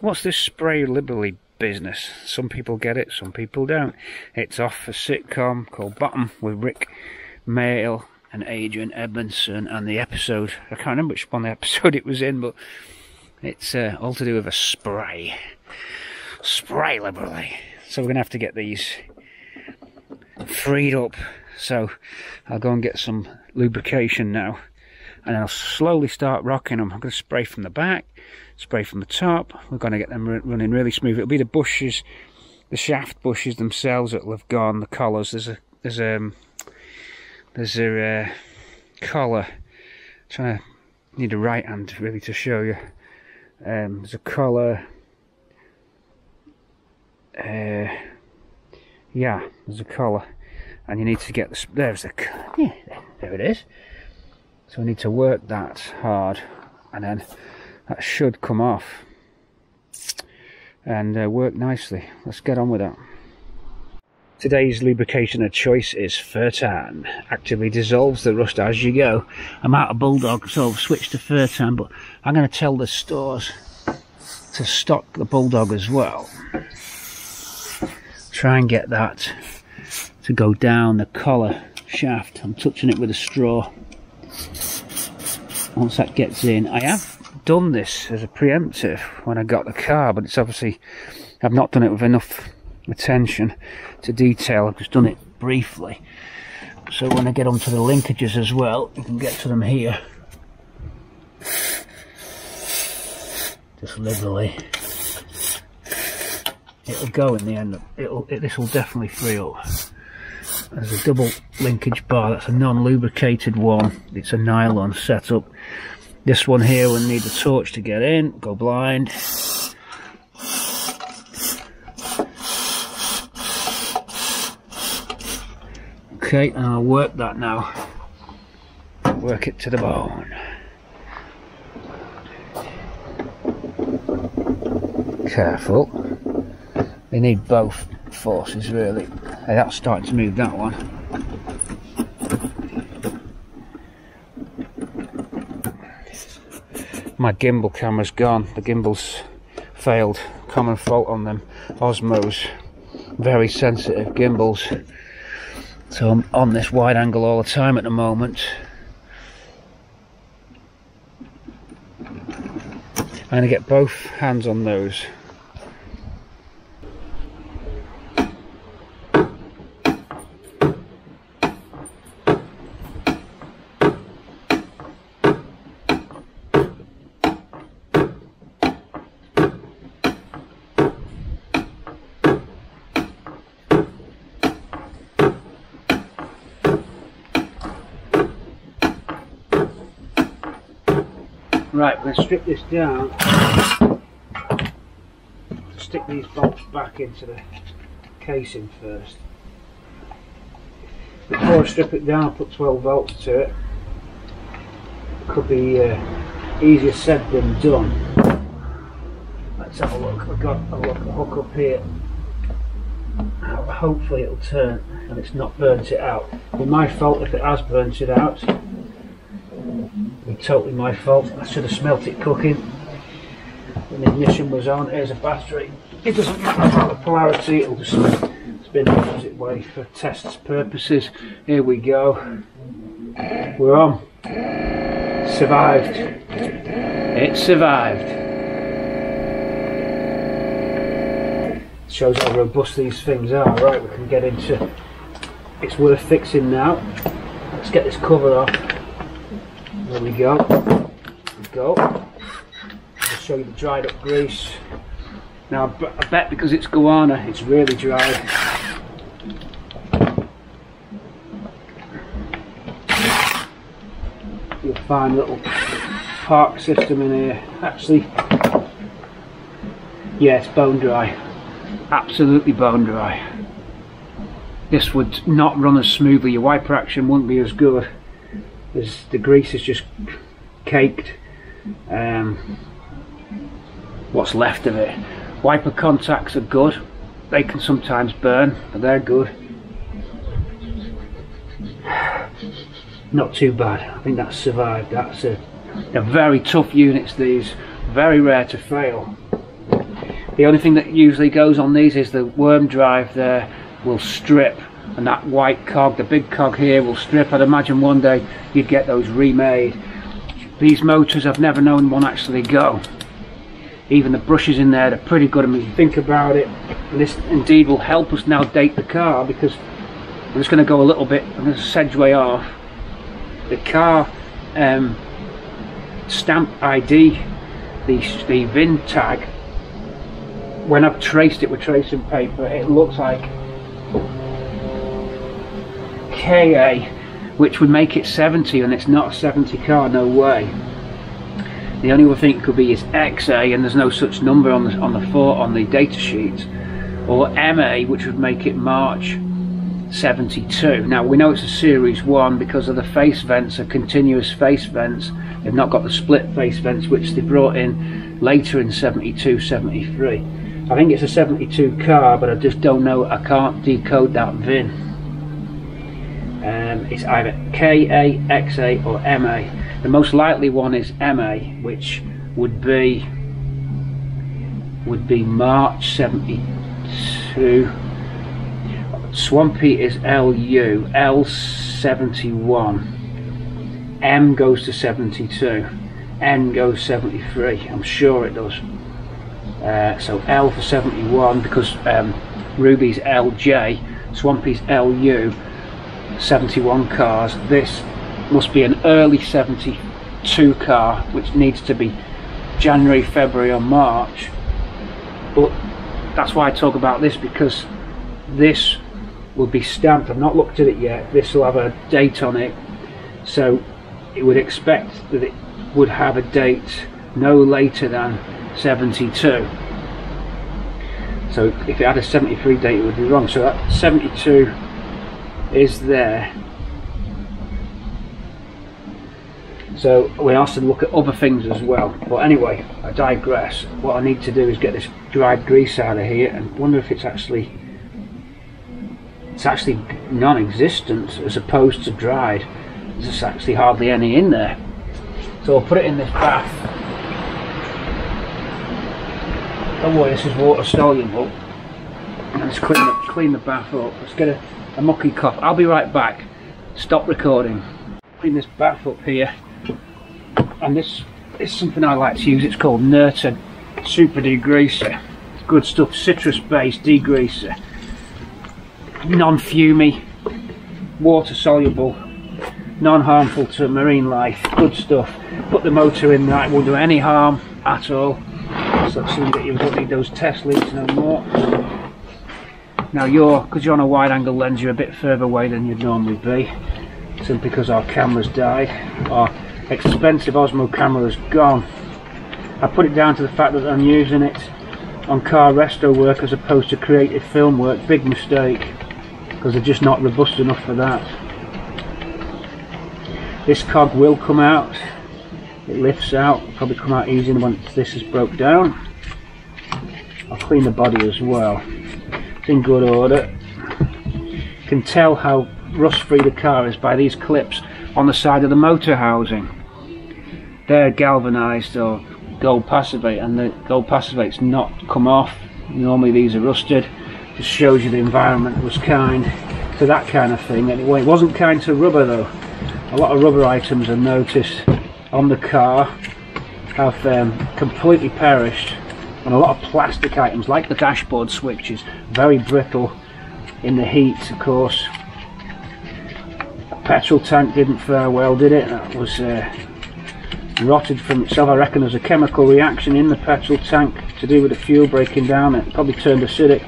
What's this spray liberally business? Some people get it, some people don't. It's off a sitcom called Bottom with Rick Mayall and Adrian Edmondson, and the episode, I can't remember which one the episode it was in, but it's uh, all to do with a spray. Spray liberally. So we're going to have to get these freed up. So I'll go and get some lubrication now, and I'll slowly start rocking them. I'm going to spray from the back, spray from the top. We're going to get them running really smooth. It'll be the bushes, the shaft bushes themselves that'll have gone, the collars. There's a there's a there's a uh, collar. I'm trying to need a right hand really to show you. Um, there's a collar. uh, yeah, there's a collar, and you need to get the, there's the, yeah, there it is. So we need to work that hard, and then that should come off and uh, work nicely. Let's get on with that. Today's lubrication of choice is Fertan. Actively dissolves the rust as you go. I'm out of Bulldog, so I've switched to Fertan, but I'm going to tell the stores to stock the Bulldog as well. Try and get that to go down the collar shaft. I'm touching it with a straw. Once that gets in, I have done this as a preemptive when I got the car, but it's obviously, I've not done it with enough attention to detail. I've just done it briefly. So when I get onto the linkages as well, you can get to them here, just liberally. It'll go in the end. It'll it, this will definitely free up. There's a double linkage bar. That's a non-lubricated one. It's a nylon setup. This one here will need a torch to get in. Go blind. Okay, and I'll work that now. Work it to the bone. Careful. They need both forces really. Hey, that's starting to move, that one. My gimbal camera's gone. The gimbal's failed. Common fault on them. Osmos. Very sensitive gimbals. So I'm on this wide angle all the time at the moment. I'm going to get both hands on those. Right, we're going to strip this down, stick these bolts back into the casing first. Before I strip it down, I'll put twelve volts to it. Could be uh, easier said than done. Let's have a look. I've got a, look, a hook up here. Hopefully it'll turn and it's not burnt it out. It's my fault if it has burnt it out. Totally my fault. I should have smelt it cooking when the ignition was on. Here's a battery. It doesn't matter about the polarity, it'll just spin the opposite way for test purposes. Here we go. We're on. Survived. It survived. Shows how robust these things are. Right, we can get into it's worth fixing now. Let's get this cover off. There we go. There we go. I'll show you the dried up grease. Now I bet because it's guana, it's really dry. You'll find a little park system in here. Actually, yeah, it's bone dry. Absolutely bone dry. This would not run as smoothly. Your wiper action wouldn't be as good. There's, the grease is just caked, um, what's left of it. Wiper contacts are good, they can sometimes burn, but they're good. Not too bad, I think that's survived. That's a, they're very tough units these, very rare to fail. The only thing that usually goes on these is the worm drive there will strip. And that white cog, the big cog here, will strip. I'd imagine one day you'd get those remade. These motors, I've never known one actually go. Even the brushes in there, they're pretty good. I mean, think about it. And this indeed will help us now date the car, because I'm just going to go a little bit, I'm going to segue off. The car um, stamp I D, the, the V I N tag, when I've traced it with tracing paper, it looks like K A, which would make it seventy, and it's not a seventy car, no way. The only other thing it could be is X A, and there's no such number on the on the four on the data sheet. or M A, which would make it March seventy-two. Now we know it's a series one because of the face vents, are continuous face vents. They've not got the split face vents which they brought in later in seventy-two, seventy-three. I think it's a seventy-two car, but I just don't know, I can't decode that V I N. Um, it's either K A, X A or M A. The most likely one is M A, which would be would be March seventy-two. Swampy is L U, L seventy-one, M goes to seventy-two, N goes seventy-three, I'm sure it does. Uh, so L for seventy-one, because um, Ruby's L J, Swampy's L U, seventy-one cars. This must be an early seventy-two car, which needs to be January, February or March. But that's why I talk about this, because this will be stamped, I've not looked at it yet, this will have a date on it, so it would expect that it would have a date no later than seventy-two. So if it had a seventy-three date it would be wrong. So that seventy-two is there. So we also look at other things as well, but anyway, I digress. What I need to do is get this dried grease out of here, and wonder if it's actually it's actually non-existent as opposed to dried. There's actually hardly any in there, so I'll put it in this bath. Don't worry, this is water stallion up. Let's clean the, clean the bath up. Let's get a, a mucky cough. I'll be right back. Stop recording. Clean this bath up here, and this is something I like to use. It's called Nerton Super Degreaser. It's good stuff, citrus based degreaser. Non-fumey, water-soluble, non-harmful to marine life, good stuff. Put the motor in, that won't do any harm at all. So let's see that you don't need those test leads no more. Now you're, because you're on a wide-angle lens, you're a bit further away than you'd normally be, simply because our camera's died. Our expensive Osmo camera's gone. I put it down to the fact that I'm using it on car resto work as opposed to creative film work. Big mistake, because they're just not robust enough for that. This cog will come out, it lifts out, it'll probably come out easy once this is broke down. I'll clean the body as well, it's in good order. You can tell how rust free the car is by these clips on the side of the motor housing. They're galvanized or gold passivate, and the gold passivate's not come off. Normally these are rusted. Just shows you the environment was kind to that kind of thing. Anyway, it wasn't kind to rubber though. A lot of rubber items I noticed on the car have um, completely perished, and a lot of plastic items like the dashboard switches, very brittle in the heat of course. A petrol tank didn't fare well, did it? That was uh, rotted from itself. I reckon there's a chemical reaction in the petrol tank to do with the fuel breaking down. It probably turned acidic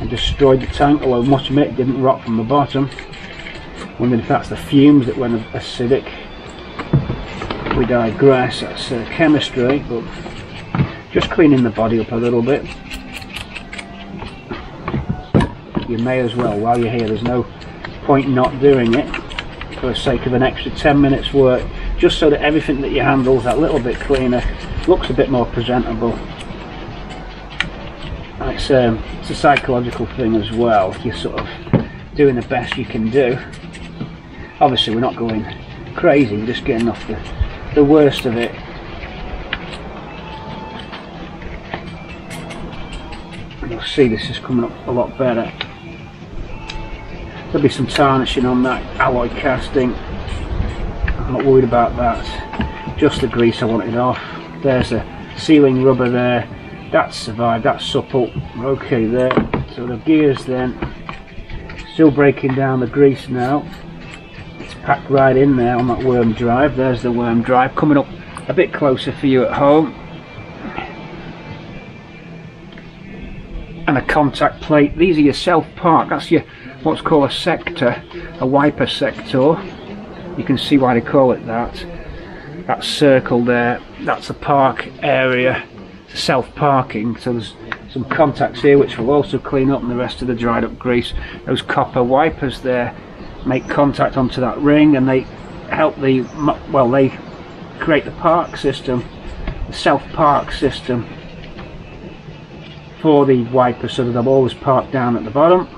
and destroyed the tank, although much of it didn't rot from the bottom. Wondering if that's the fumes that went acidic. We digress, that's uh, chemistry, but just cleaning the body up a little bit. You may as well while you're here, there's no point not doing it for the sake of an extra ten minutes work, just so that everything that you handle is that little bit cleaner, looks a bit more presentable. It's, um, it's a psychological thing as well. You're sort of doing the best you can do. Obviously we're not going crazy, we're just getting off the, the worst of it. You'll see this is coming up a lot better. There'll be some tarnishing on that alloy casting. I'm not worried about that, just the grease I wanted off. There's a sealing rubber there. That's survived, that's supple, we're okay there. So the gears then, still breaking down the grease now. It's packed right in there on that worm drive. There's the worm drive, coming up a bit closer for you at home. And a contact plate, these are your self-park, that's your what's called a sector, a wiper sector. You can see why they call it that. That circle there, that's the park area. Self-parking, so there's some contacts here which will also clean up, and the rest of the dried up grease. Those copper wipers there make contact onto that ring, and they help the, well, they create the park system, the self-park system for the wiper, so that I'm always parked down at the bottom.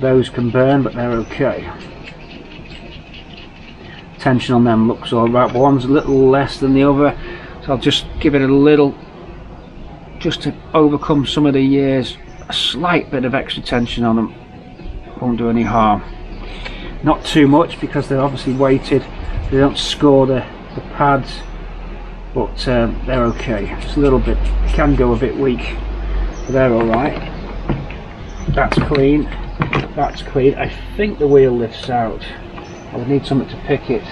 Those can burn, but they're okay. Tension on them looks alright, but one's a little less than the other, so I'll just give it a little, just to overcome some of the years, a slight bit of extra tension on them. Won't do any harm. Not too much, because they're obviously weighted, they don't score the, the pads, but um, they're okay. It's a little bit, can go a bit weak, but they're alright. That's clean, that's clean. I think the wheel lifts out. I would need something to pick it.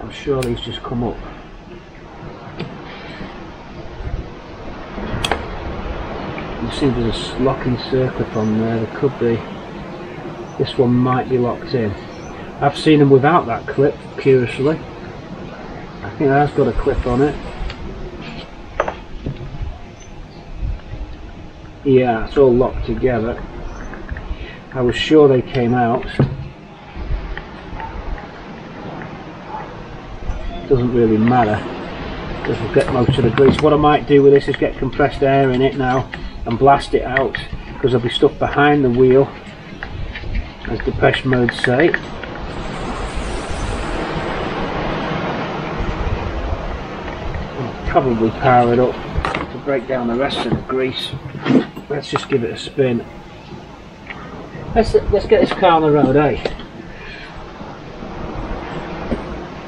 I'm sure these just come up. You see there's a locking circuit on there, there could be. This one might be locked in. I've seen them without that clip, curiously. I think that's got a clip on it. Yeah, it's all locked together. I was sure they came out. Doesn't really matter, because we'll get most of the grease. What I might do with this is get compressed air in it now and blast it out, because I'll be stuck behind the wheel, as Depeche Mode say. I'll probably power it up to break down the rest of the grease. Let's just give it a spin. Let's let's get this car on the road, eh?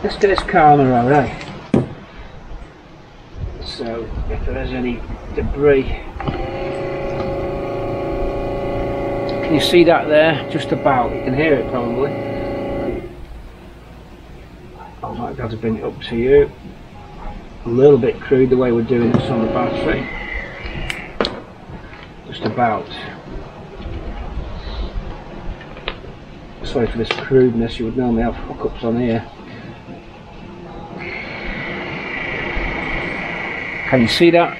Let's get this car on the road, eh? So if there is any debris, can you see that there? Just about. You can hear it probably. I might be able to bring it up to you. A little bit crude the way we're doing this on the battery. Just about. Sorry for this crudeness, you would normally have hookups on here. Can you see that?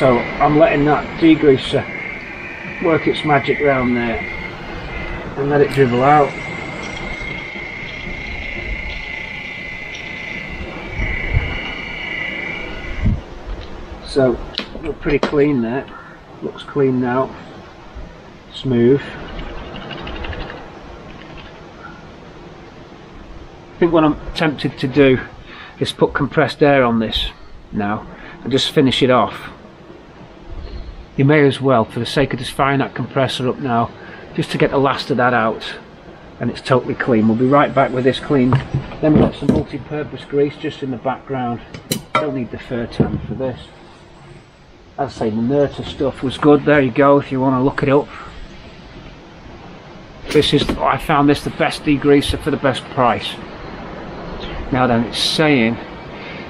So I'm letting that degreaser work its magic round there and let it dribble out. So we're pretty clean there, looks clean now, smooth. I think what I'm tempted to do is put compressed air on this now and just finish it off. You may as well, for the sake of just firing that compressor up now, just to get the last of that out, and it's totally clean. We'll be right back with this clean. Then we've got some multi-purpose grease just in the background. Don't need the fur tan for this. I'd say the Nerta stuff was good. There you go, if you want to look it up. This is, I found this the best degreaser for the best price. Now then, it's saying,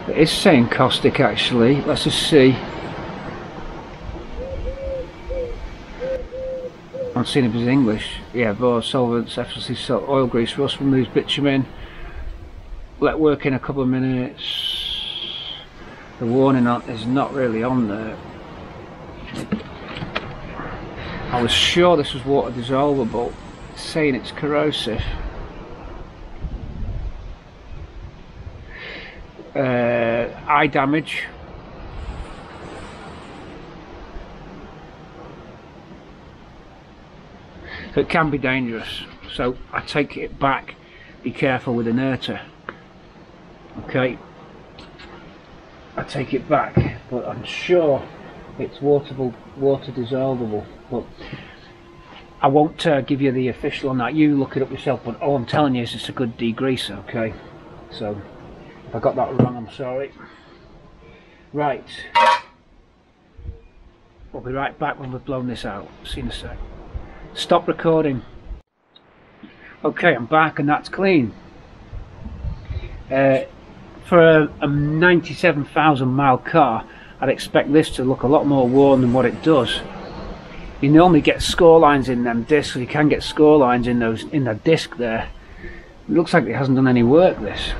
it is saying caustic actually. Let's just see. I'm seeing if it's English. Yeah, bore, solvents, efficiency, salt, oil, grease, rust, removes bitumen. Let work in a couple of minutes. The warning on is not really on there. I was sure this was water dissolvable, it's saying it's corrosive. Uh, eye damage. So it can be dangerous. So I take it back. Be careful with Inerta. Okay. I take it back, but I'm sure it's waterable, water dissolvable. But I won't uh, give you the official on that. You look it up yourself. But all I'm telling you is it's a good degreaser. Okay. So if I got that wrong, I'm sorry. Right. We'll be right back when we've blown this out. See you in a sec. Stop recording. Okay, I'm back, and that's clean. Uh, For a, a ninety-seven thousand mile car, I'd expect this to look a lot more worn than what it does. you normally get score lines in them discs. You can get score lines in those in that disc there. It looks like it hasn't done any work, this.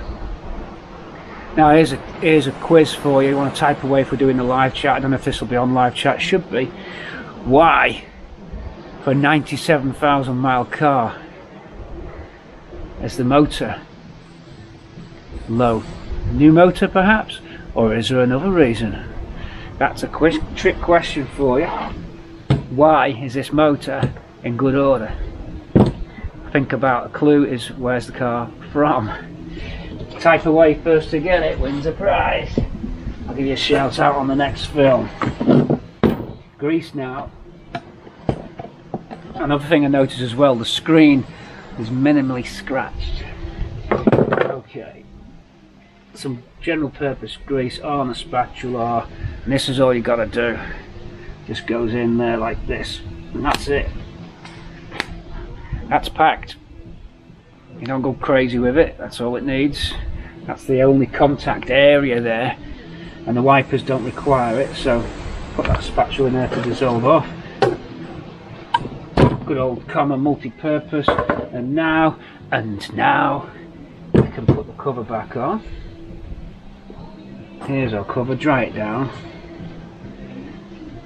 Now here's a here's a quiz for you. You want to type away if we're doing the live chat. I don't know if this will be on live chat. Should be. Why? For a ninety-seven thousand mile car. Is the motor low? New motor perhaps, or is there another reason? That's a quick trick question for you. Why is this motor in good order? Think about a clue is where's the car from. Type away first to get it wins a prize. I'll give you a shout out on the next film. Grease now. Another thing I noticed as well, the screen is minimally scratched. Okay. Some general purpose grease on a spatula, and this is all you gotta do. Just goes in there like this, and that's it. That's packed. You don't go crazy with it, that's all it needs. That's the only contact area there, and the wipers don't require it, so put that spatula in there to dissolve off. Good old common multi-purpose, and now, and now, we can put the cover back on. Here's our cover, dry it down.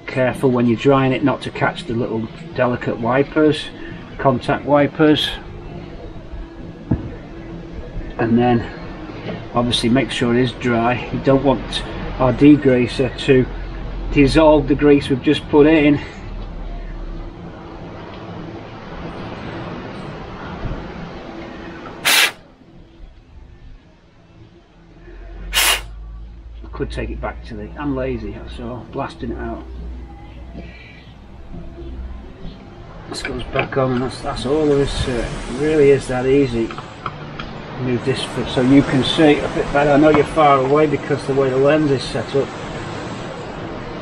Careful when you're drying it not to catch the little delicate wipers, contact wipers. And then obviously make sure it is dry. You don't want our degreaser to dissolve the grease we've just put in. Could take it back to the. I'm lazy, so blasting it out. This goes back on, and that's that's all there is to it. It really is that easy. Move this so you can see a bit better. I know you're far away because the way the lens is set up,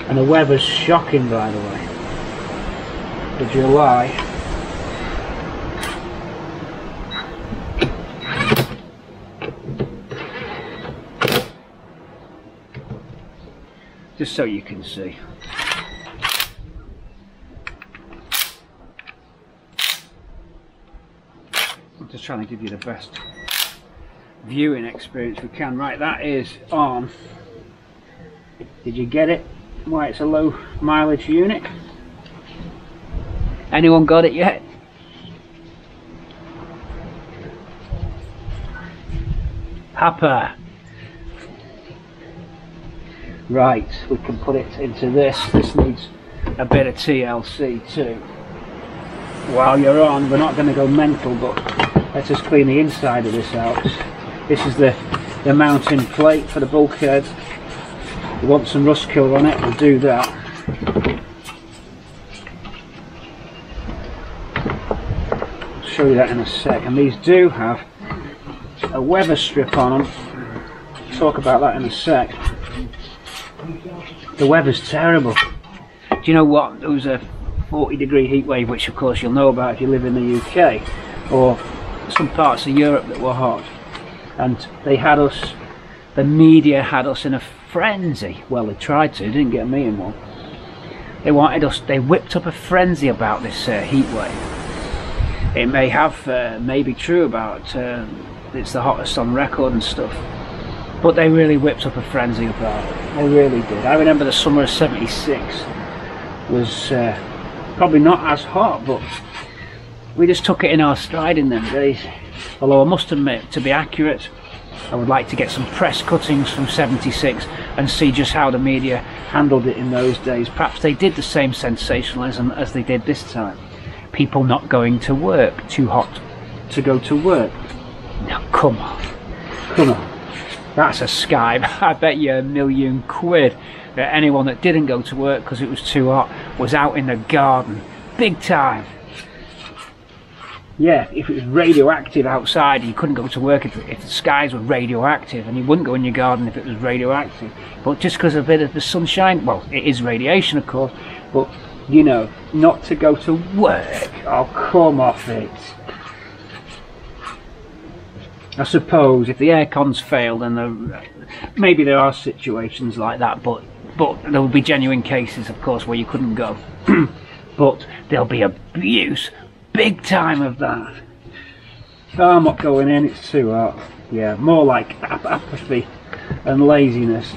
and the weather's shocking, by the way. The July. Just so you can see. I'm just trying to give you the best viewing experience we can. Right, that is on. Did you get it? Why it's a low mileage unit? Anyone got it yet? Papa. Right, we can put it into this. This needs a bit of T L C too. While you're on, we're not going to go mental, but let's just clean the inside of this out. This is the, the mounting plate for the bulkhead. We want some rust killer on it, we'll do that. I'll show you that in a sec. And these do have a weather strip on them. We'll talk about that in a sec. The weather's terrible. Do you know what? There was a forty degree heat wave, which of course you'll know about if you live in the U K or some parts of Europe that were hot, and they had us, the media had us in a frenzy. Well, they tried to, didn't get me in one. They wanted us, they whipped up a frenzy about this uh, heat wave. It may have, uh, may be true about uh, it's the hottest on record and stuff. But they really whipped up a frenzy about it. They really did. I remember the summer of seventy-six was uh, probably not as hot, but we just took it in our stride in them days. Although I must admit, to be accurate, I would like to get some press cuttings from seventy-six and see just how the media handled it in those days. Perhaps they did the same sensationalism as they did this time. People not going to work, too hot to go to work. Now come on, come on. That's a Skype. I bet you a million quid that anyone that didn't go to work because it was too hot was out in the garden. Big time. Yeah, if it was radioactive outside, you couldn't go to work if, if the skies were radioactive, and you wouldn't go in your garden if it was radioactive. But just because a bit of the sunshine, well, it is radiation, of course, but, you know, not to go to work. Oh, come off it. I suppose if the aircons failed, and the, maybe there are situations like that, but but there would be genuine cases, of course, where you couldn't go. but there'll be abuse big time of that. Oh, I'm not going in, it's too hot. Yeah, more like ap apathy and laziness.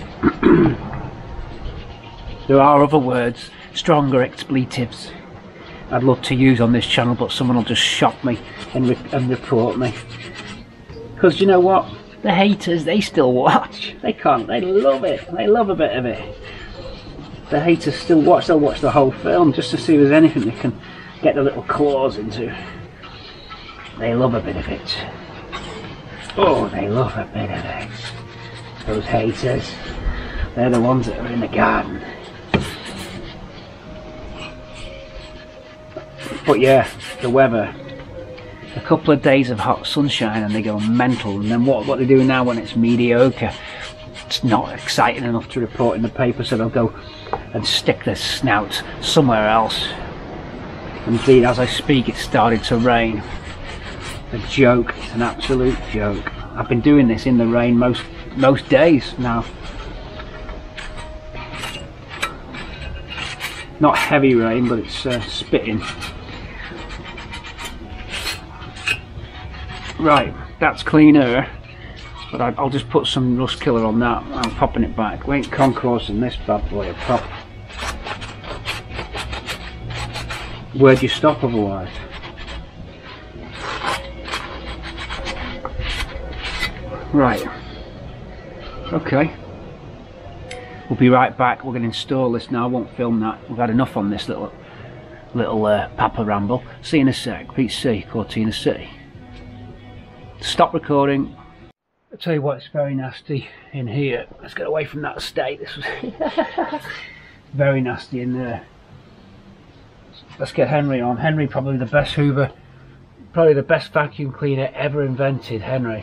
There are other words, stronger expletives, I'd love to use on this channel, but someone will just shot me and, re and report me. Because you know what? The haters, they still watch. They can't, they love it. They love a bit of it. The haters still watch, they'll watch the whole film just to see if there's anything they can get their little claws into. They love a bit of it. Oh, they love a bit of it. Those haters, they're the ones that are in the garden. But yeah, the weather. A couple of days of hot sunshine and they go mental, and then what, what they do now when it's mediocre, it's not exciting enough to report in the paper, so they'll go and stick their snout somewhere else. Indeed, as I speak, it started to rain. A joke, it's an absolute joke. I've been doing this in the rain most most days now. Not heavy rain, but it's uh, spitting. Right, that's cleaner, but I'll just put some rust killer on that. I'm popping it back. We ain't concorsing this bad boy a pop. Where do you stop otherwise? Right, okay, we'll be right back. We're going to install this now. I won't film that. We've had enough on this little little uh, Papa ramble. See you in a sec. Pete C, Cortina City. Stop recording. I'll tell you what, it's very nasty in here. Let's get away from that state. This was very nasty in there. Let's get Henry on. Henry, probably the best Hoover, probably the best vacuum cleaner ever invented. Henry.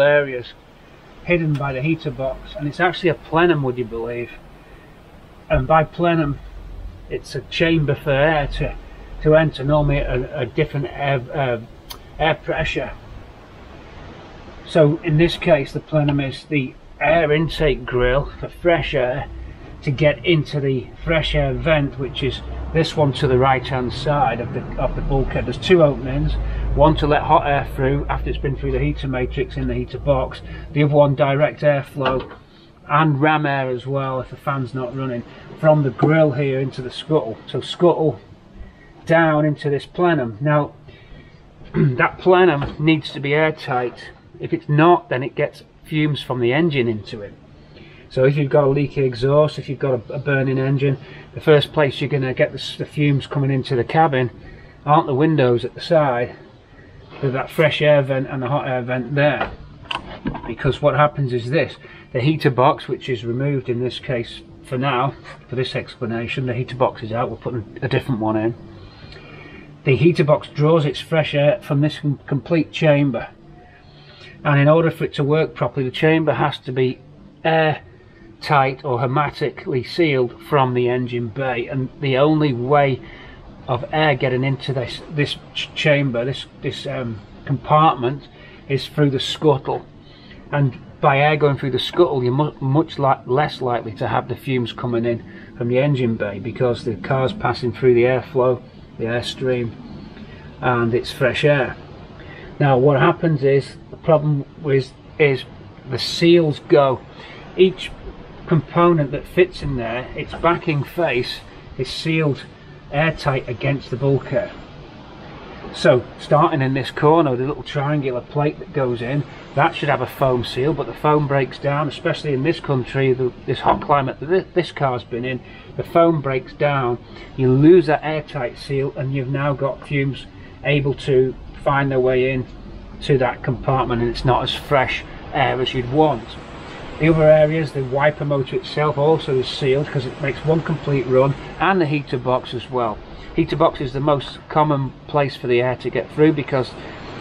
Areas hidden by the heater box, and it's actually a plenum, would you believe? And by plenum, it's a chamber for air to to enter, normally a, a different air, uh, air pressure. So in this case, the plenum is the air intake grill for fresh air to get into the fresh air vent, which is this one to the right hand side of the of the bulkhead. There's two openings, one to let hot air through after it's been through the heater matrix in the heater box, the other one direct airflow and ram air as well if the fan's not running, from the grill here into the scuttle. So scuttle down into this plenum. Now that plenum needs to be airtight. If it's not, then it gets fumes from the engine into it. So if you've got a leaky exhaust, if you've got a, a burning engine, the first place you're going to get the, the fumes coming into the cabin aren't the windows at the side. There's that fresh air vent and the hot air vent there. Because what happens is this, the heater box, which is removed in this case for now, for this explanation, the heater box is out, we're putting a different one in. The heater box draws its fresh air from this complete chamber. And in order for it to work properly, the chamber has to be air tight or hermetically sealed from the engine bay, and the only way of air getting into this this ch chamber this this um, compartment is through the scuttle, and by air going through the scuttle you're mu much li less likely to have the fumes coming in from the engine bay, because the car's passing through the airflow, the airstream, and it's fresh air. Now what happens is, the problem is is the seals go, each component that fits in there, its backing face is sealed airtight against the bulkhead. So starting in this corner, the little triangular plate that goes in, that should have a foam seal, but the foam breaks down, especially in this country, the, this hot climate that this car's been in, the foam breaks down, you lose that airtight seal, and you've now got fumes able to find their way in to that compartment, and it's not as fresh air as you'd want. The other areas, the wiper motor itself also is sealed because it makes one complete run, and the heater box as well. Heater box is the most common place for the air to get through, because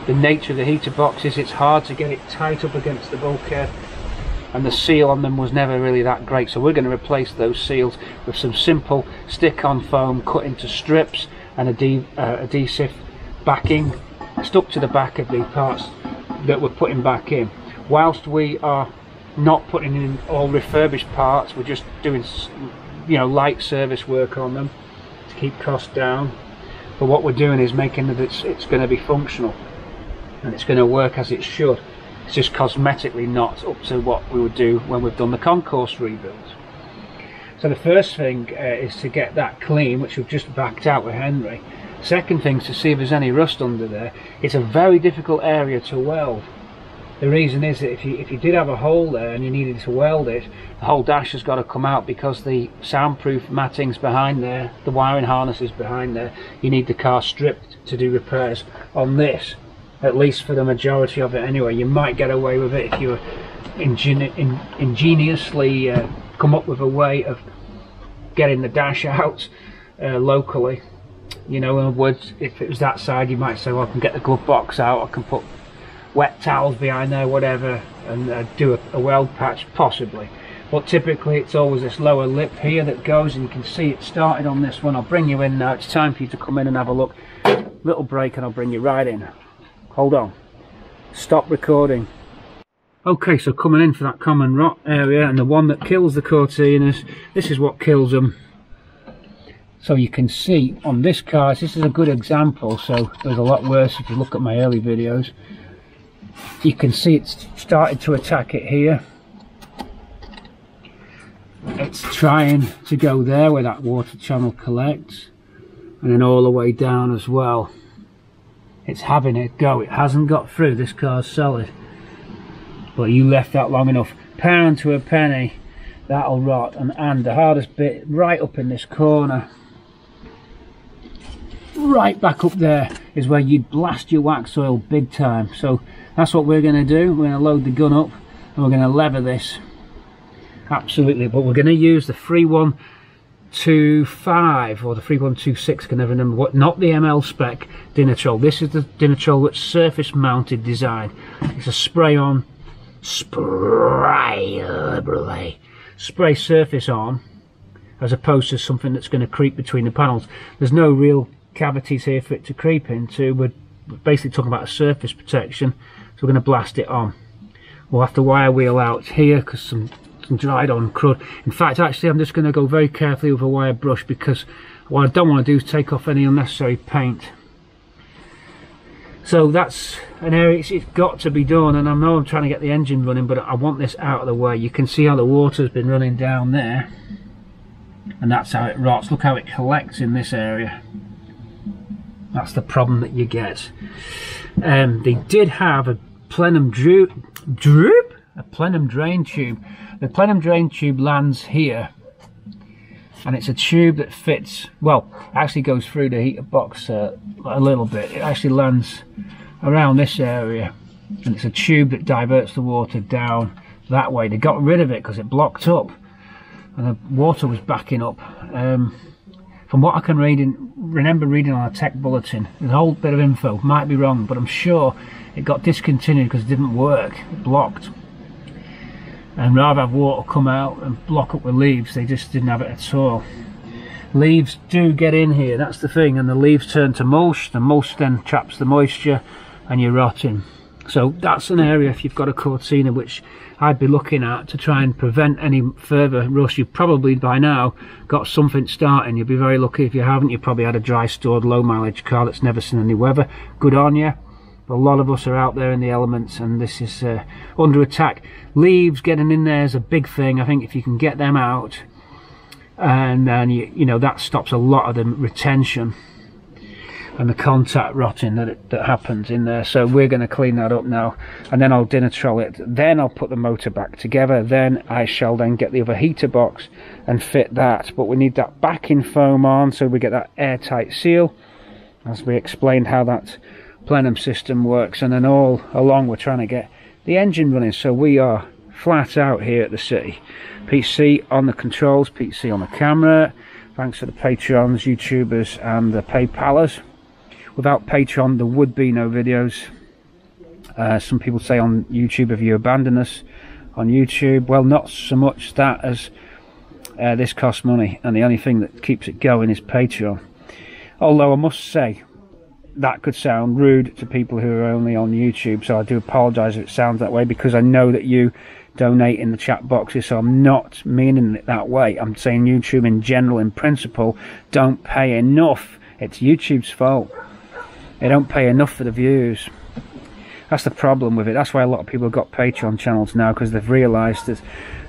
the nature of the heater box is it's hard to get it tight up against the bulkhead and the seal on them was never really that great, so we're going to replace those seals with some simple stick-on foam cut into strips and ad uh, adhesive backing stuck to the back of the parts that we're putting back in. Whilst we are not putting in all refurbished parts, we're just doing, you know, light service work on them to keep costs down, but what we're doing is making that it's, it's going to be functional and it's going to work as it should. It's just cosmetically not up to what we would do when we've done the concourse rebuild. So the first thing uh, is to get that clean, which we've just backed out with Henry. Second thing is to see if there's any rust under there. It's a very difficult area to weld. The reason is that if you, if you did have a hole there and you needed to weld it, the whole dash has got to come out because the soundproof matting's behind there, the wiring harness is behind there. You need the car stripped to do repairs on this, at least for the majority of it anyway. You might get away with it if you ingeni in ingeniously uh, come up with a way of getting the dash out uh, locally. You know, in other words, if it was that side, you might say, well, I can get the glove box out, I can put wet towels behind there, whatever, and uh, do a, a weld patch, possibly. But typically it's always this lower lip here that goes, and you can see it started on this one. I'll bring you in now, it's time for you to come in and have a look. Little break and I'll bring you right in. Hold on. Stop recording. Okay, so coming in for that common rot area, and the one that kills the Cortinas, this is what kills them. So you can see on this car, this is a good example, so there's a lot worse if you look at my early videos. You can see it's started to attack it here. It's trying to go there where that water channel collects, and then all the way down as well. It's having a go. It hasn't got through. This car's solid. But you left that long enough. Pound to a penny, that'll rot. And, and the hardest bit, right up in this corner, right back up there, is where you'd blast your wax oil big time. So that's what we're going to do. We're going to load the gun up and we're going to lever this, absolutely. But we're going to use the three one two five or the three one two six, I can never remember what, not the M L spec Dinitrol. This is the Dinitrol that's surface mounted design. It's a spray on spray spray surface on, as opposed to something that's going to creep between the panels. There's no real cavities here for it to creep into. We're basically talking about a surface protection, so we're going to blast it on. We'll have to wire wheel out here because some, some dried on crud. In fact, actually I'm just going to go very carefully with a wire brush, because what I don't want to do is take off any unnecessary paint. So that's an area, it's, it's got to be done, and I know I'm trying to get the engine running, but I want this out of the way. You can see how the water's been running down there, and that's how it rots. Look how it collects in this area. That's the problem that you get. Um, they did have a plenum droop, droop, a plenum drain tube. The plenum drain tube lands here, and it's a tube that fits, well, actually goes through the heater box uh, a little bit. It actually lands around this area, and it's a tube that diverts the water down that way. They got rid of it because it blocked up, and the water was backing up. Um, From what I can read in, remember reading on a tech bulletin, there's a whole bit of info, might be wrong, but I'm sure it got discontinued because it didn't work, it blocked. And rather have water come out and block up with leaves, they just didn't have it at all. Leaves do get in here, that's the thing, and the leaves turn to mulch, the mulch then traps the moisture and you're rotting. So that's an area, if you've got a Cortina, which I'd be looking at to try and prevent any further rust. You've probably by now got something starting. You'll be very lucky if you haven't. You've probably had a dry stored low mileage car that's never seen any weather. Good on you. But a lot of us are out there in the elements, and this is uh, under attack. Leaves getting in there is a big thing. I think if you can get them out, and then you, you know, that stops a lot of the retention and the contact rotting that, it, that happens in there. So we're going to clean that up now, and then I'll Dynatrol it, then I'll put the motor back together, then I shall then get the other heater box and fit that. But we need that backing foam on so we get that airtight seal, as we explained how that plenum system works. And then all along we're trying to get the engine running, so we are flat out here at the city. P C on the controls, P C on the camera. Thanks to the Patreons, YouTubers and the PayPalers. Without Patreon, there would be no videos. Uh, some people say on YouTube, if you abandon us, on YouTube. Well, not so much that as uh, this costs money, and the only thing that keeps it going is Patreon. Although I must say, that could sound rude to people who are only on YouTube, so I do apologise if it sounds that way, because I know that you donate in the chat boxes, so I'm not meaning it that way. I'm saying YouTube in general, in principle, don't pay enough. It's YouTube's fault. They don't pay enough for the views. That's the problem with it. That's why a lot of people have got Patreon channels now, because they've realised that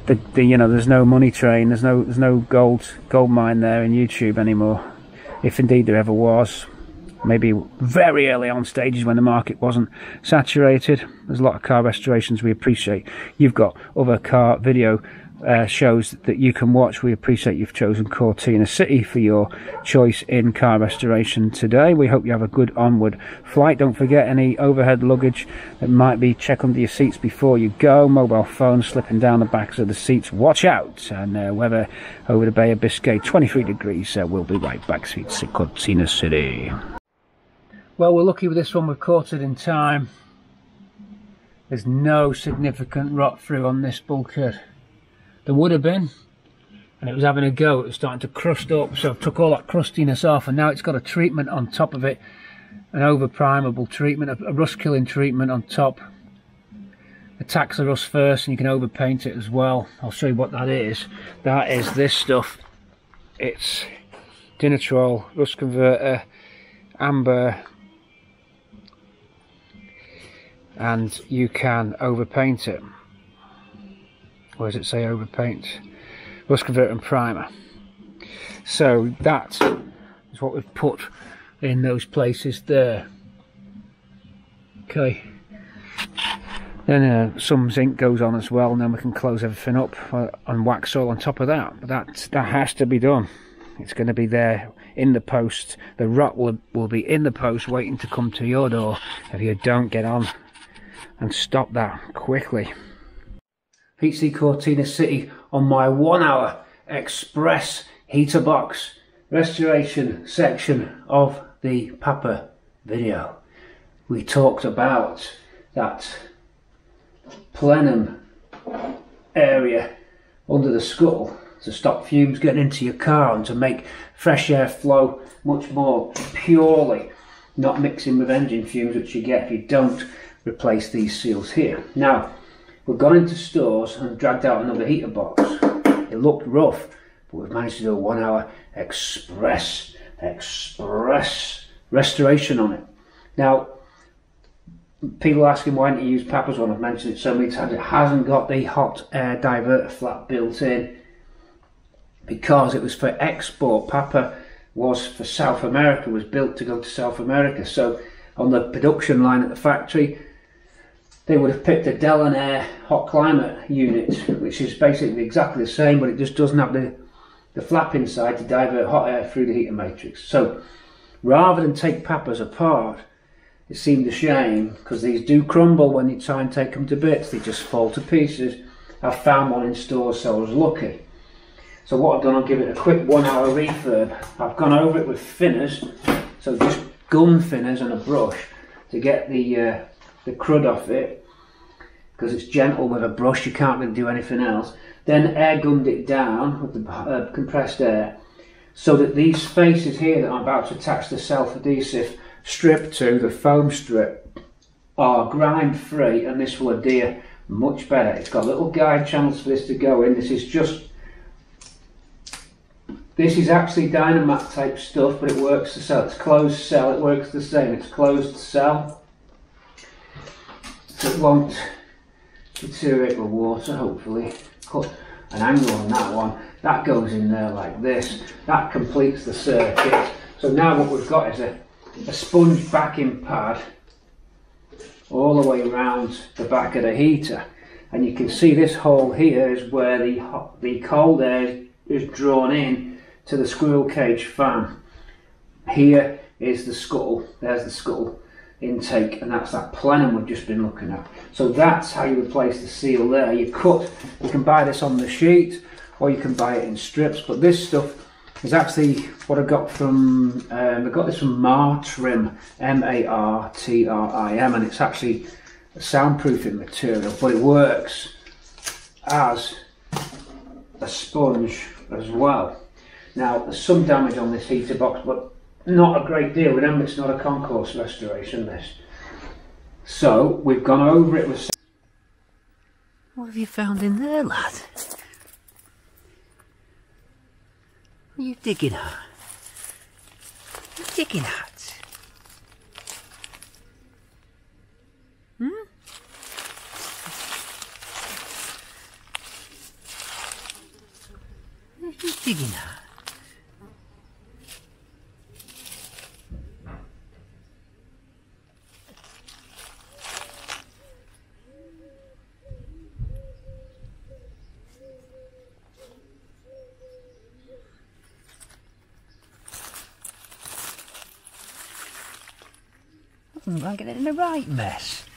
the, the you know, there's no money train, there's no there's no gold gold mine there in YouTube anymore, if indeed there ever was. Maybe very early on stages when the market wasn't saturated. There's a lot of car restorations we appreciate. You've got other car video uh, shows that you can watch. We appreciate you've chosen Cortina City for your choice in car restoration today. We hope you have a good onward flight. Don't forget any overhead luggage that might be, check under your seats before you go. Mobile phones slipping down the backs of the seats. Watch out. And uh, weather over the Bay of Biscay, twenty-three degrees. Uh, we'll be right back. Seats at Cortina City. Well, we're lucky with this one, we've caught it in time. There's no significant rot through on this bulkhead. There would have been, and it was having a go, it was starting to crust up, so I took all that crustiness off, and now it's got a treatment on top of it, an overprimable treatment, a rust killing treatment on top. Attacks the rust first, and you can overpaint it as well. I'll show you what that is. That is this stuff. It's Dinitrol, rust converter, amber, and you can overpaint it. Where does it say overpaint? Rust converter and primer. So that is what we've put in those places there. Okay. Then uh, some zinc goes on as well, and then we can close everything up and wax all on top of that. But that that has to be done. It's going to be there in the post. The rot will, will be in the post waiting to come to your door if you don't get on and stop that quickly. H C Cortina City on my one hour express heater box restoration section of the Pappa video. We talked about that plenum area under the scuttle to stop fumes getting into your car and to make fresh air flow much more purely, not mixing with engine fumes, which you get if you don't replace these seals here. Now, we've gone into stores and dragged out another heater box. It looked rough, but we've managed to do a one hour express, express restoration on it. Now, people are asking why didn't you use Pappa's one? I've mentioned it so many times. It hasn't got the hot air diverter flap built in, because it was for export. Pappa was for South America, was built to go to South America. So on the production line at the factory, they would have picked a Delanair hot climate unit, which is basically exactly the same, but it just doesn't have the, the flap inside to divert hot air through the heater matrix. So rather than take Pappas apart, it seemed a shame, because these do crumble when you try and take them to bits. They just fall to pieces. I found one in store, so I was lucky. So what I've done, I'll give it a quick one hour refurb. I've gone over it with thinners, so just gum thinners and a brush to get the uh, the crud off it, because it's gentle with a brush, you can't really do anything else. Then air gummed it down with the uh, compressed air, so that these faces here that I'm about to attach the self-adhesive strip to, the foam strip, are grime free, and this will adhere much better. It's got little guide channels for this to go in. This is just This is actually Dynamat type stuff, but it works the same. It's closed cell, it works the same. It's closed cell, so it won't deteriorate with water, hopefully. Cut an angle on that one. That goes in there like this. That completes the circuit. So now what we've got is a, a sponge backing pad all the way around the back of the heater. And you can see this hole here is where the, hot, the cold air is drawn in to the squirrel cage fan. Here is the scuttle, there's the scuttle intake, and that's that plenum we've just been looking at. So that's how you replace the seal there. You cut, you can buy this on the sheet, or you can buy it in strips, but this stuff is actually what I got from, um, I got this from Martrim, M A R T R I M, and it's actually a soundproofing material, but it works as a sponge as well. Now there's some damage on this heater box, but not a great deal. Remember, it's not a concourse restoration, this. So we've gone over it with... What have you found in there, lad? What are you digging at? What are you digging at? Hmm? What are you digging at? I'm going to get it in the right mess.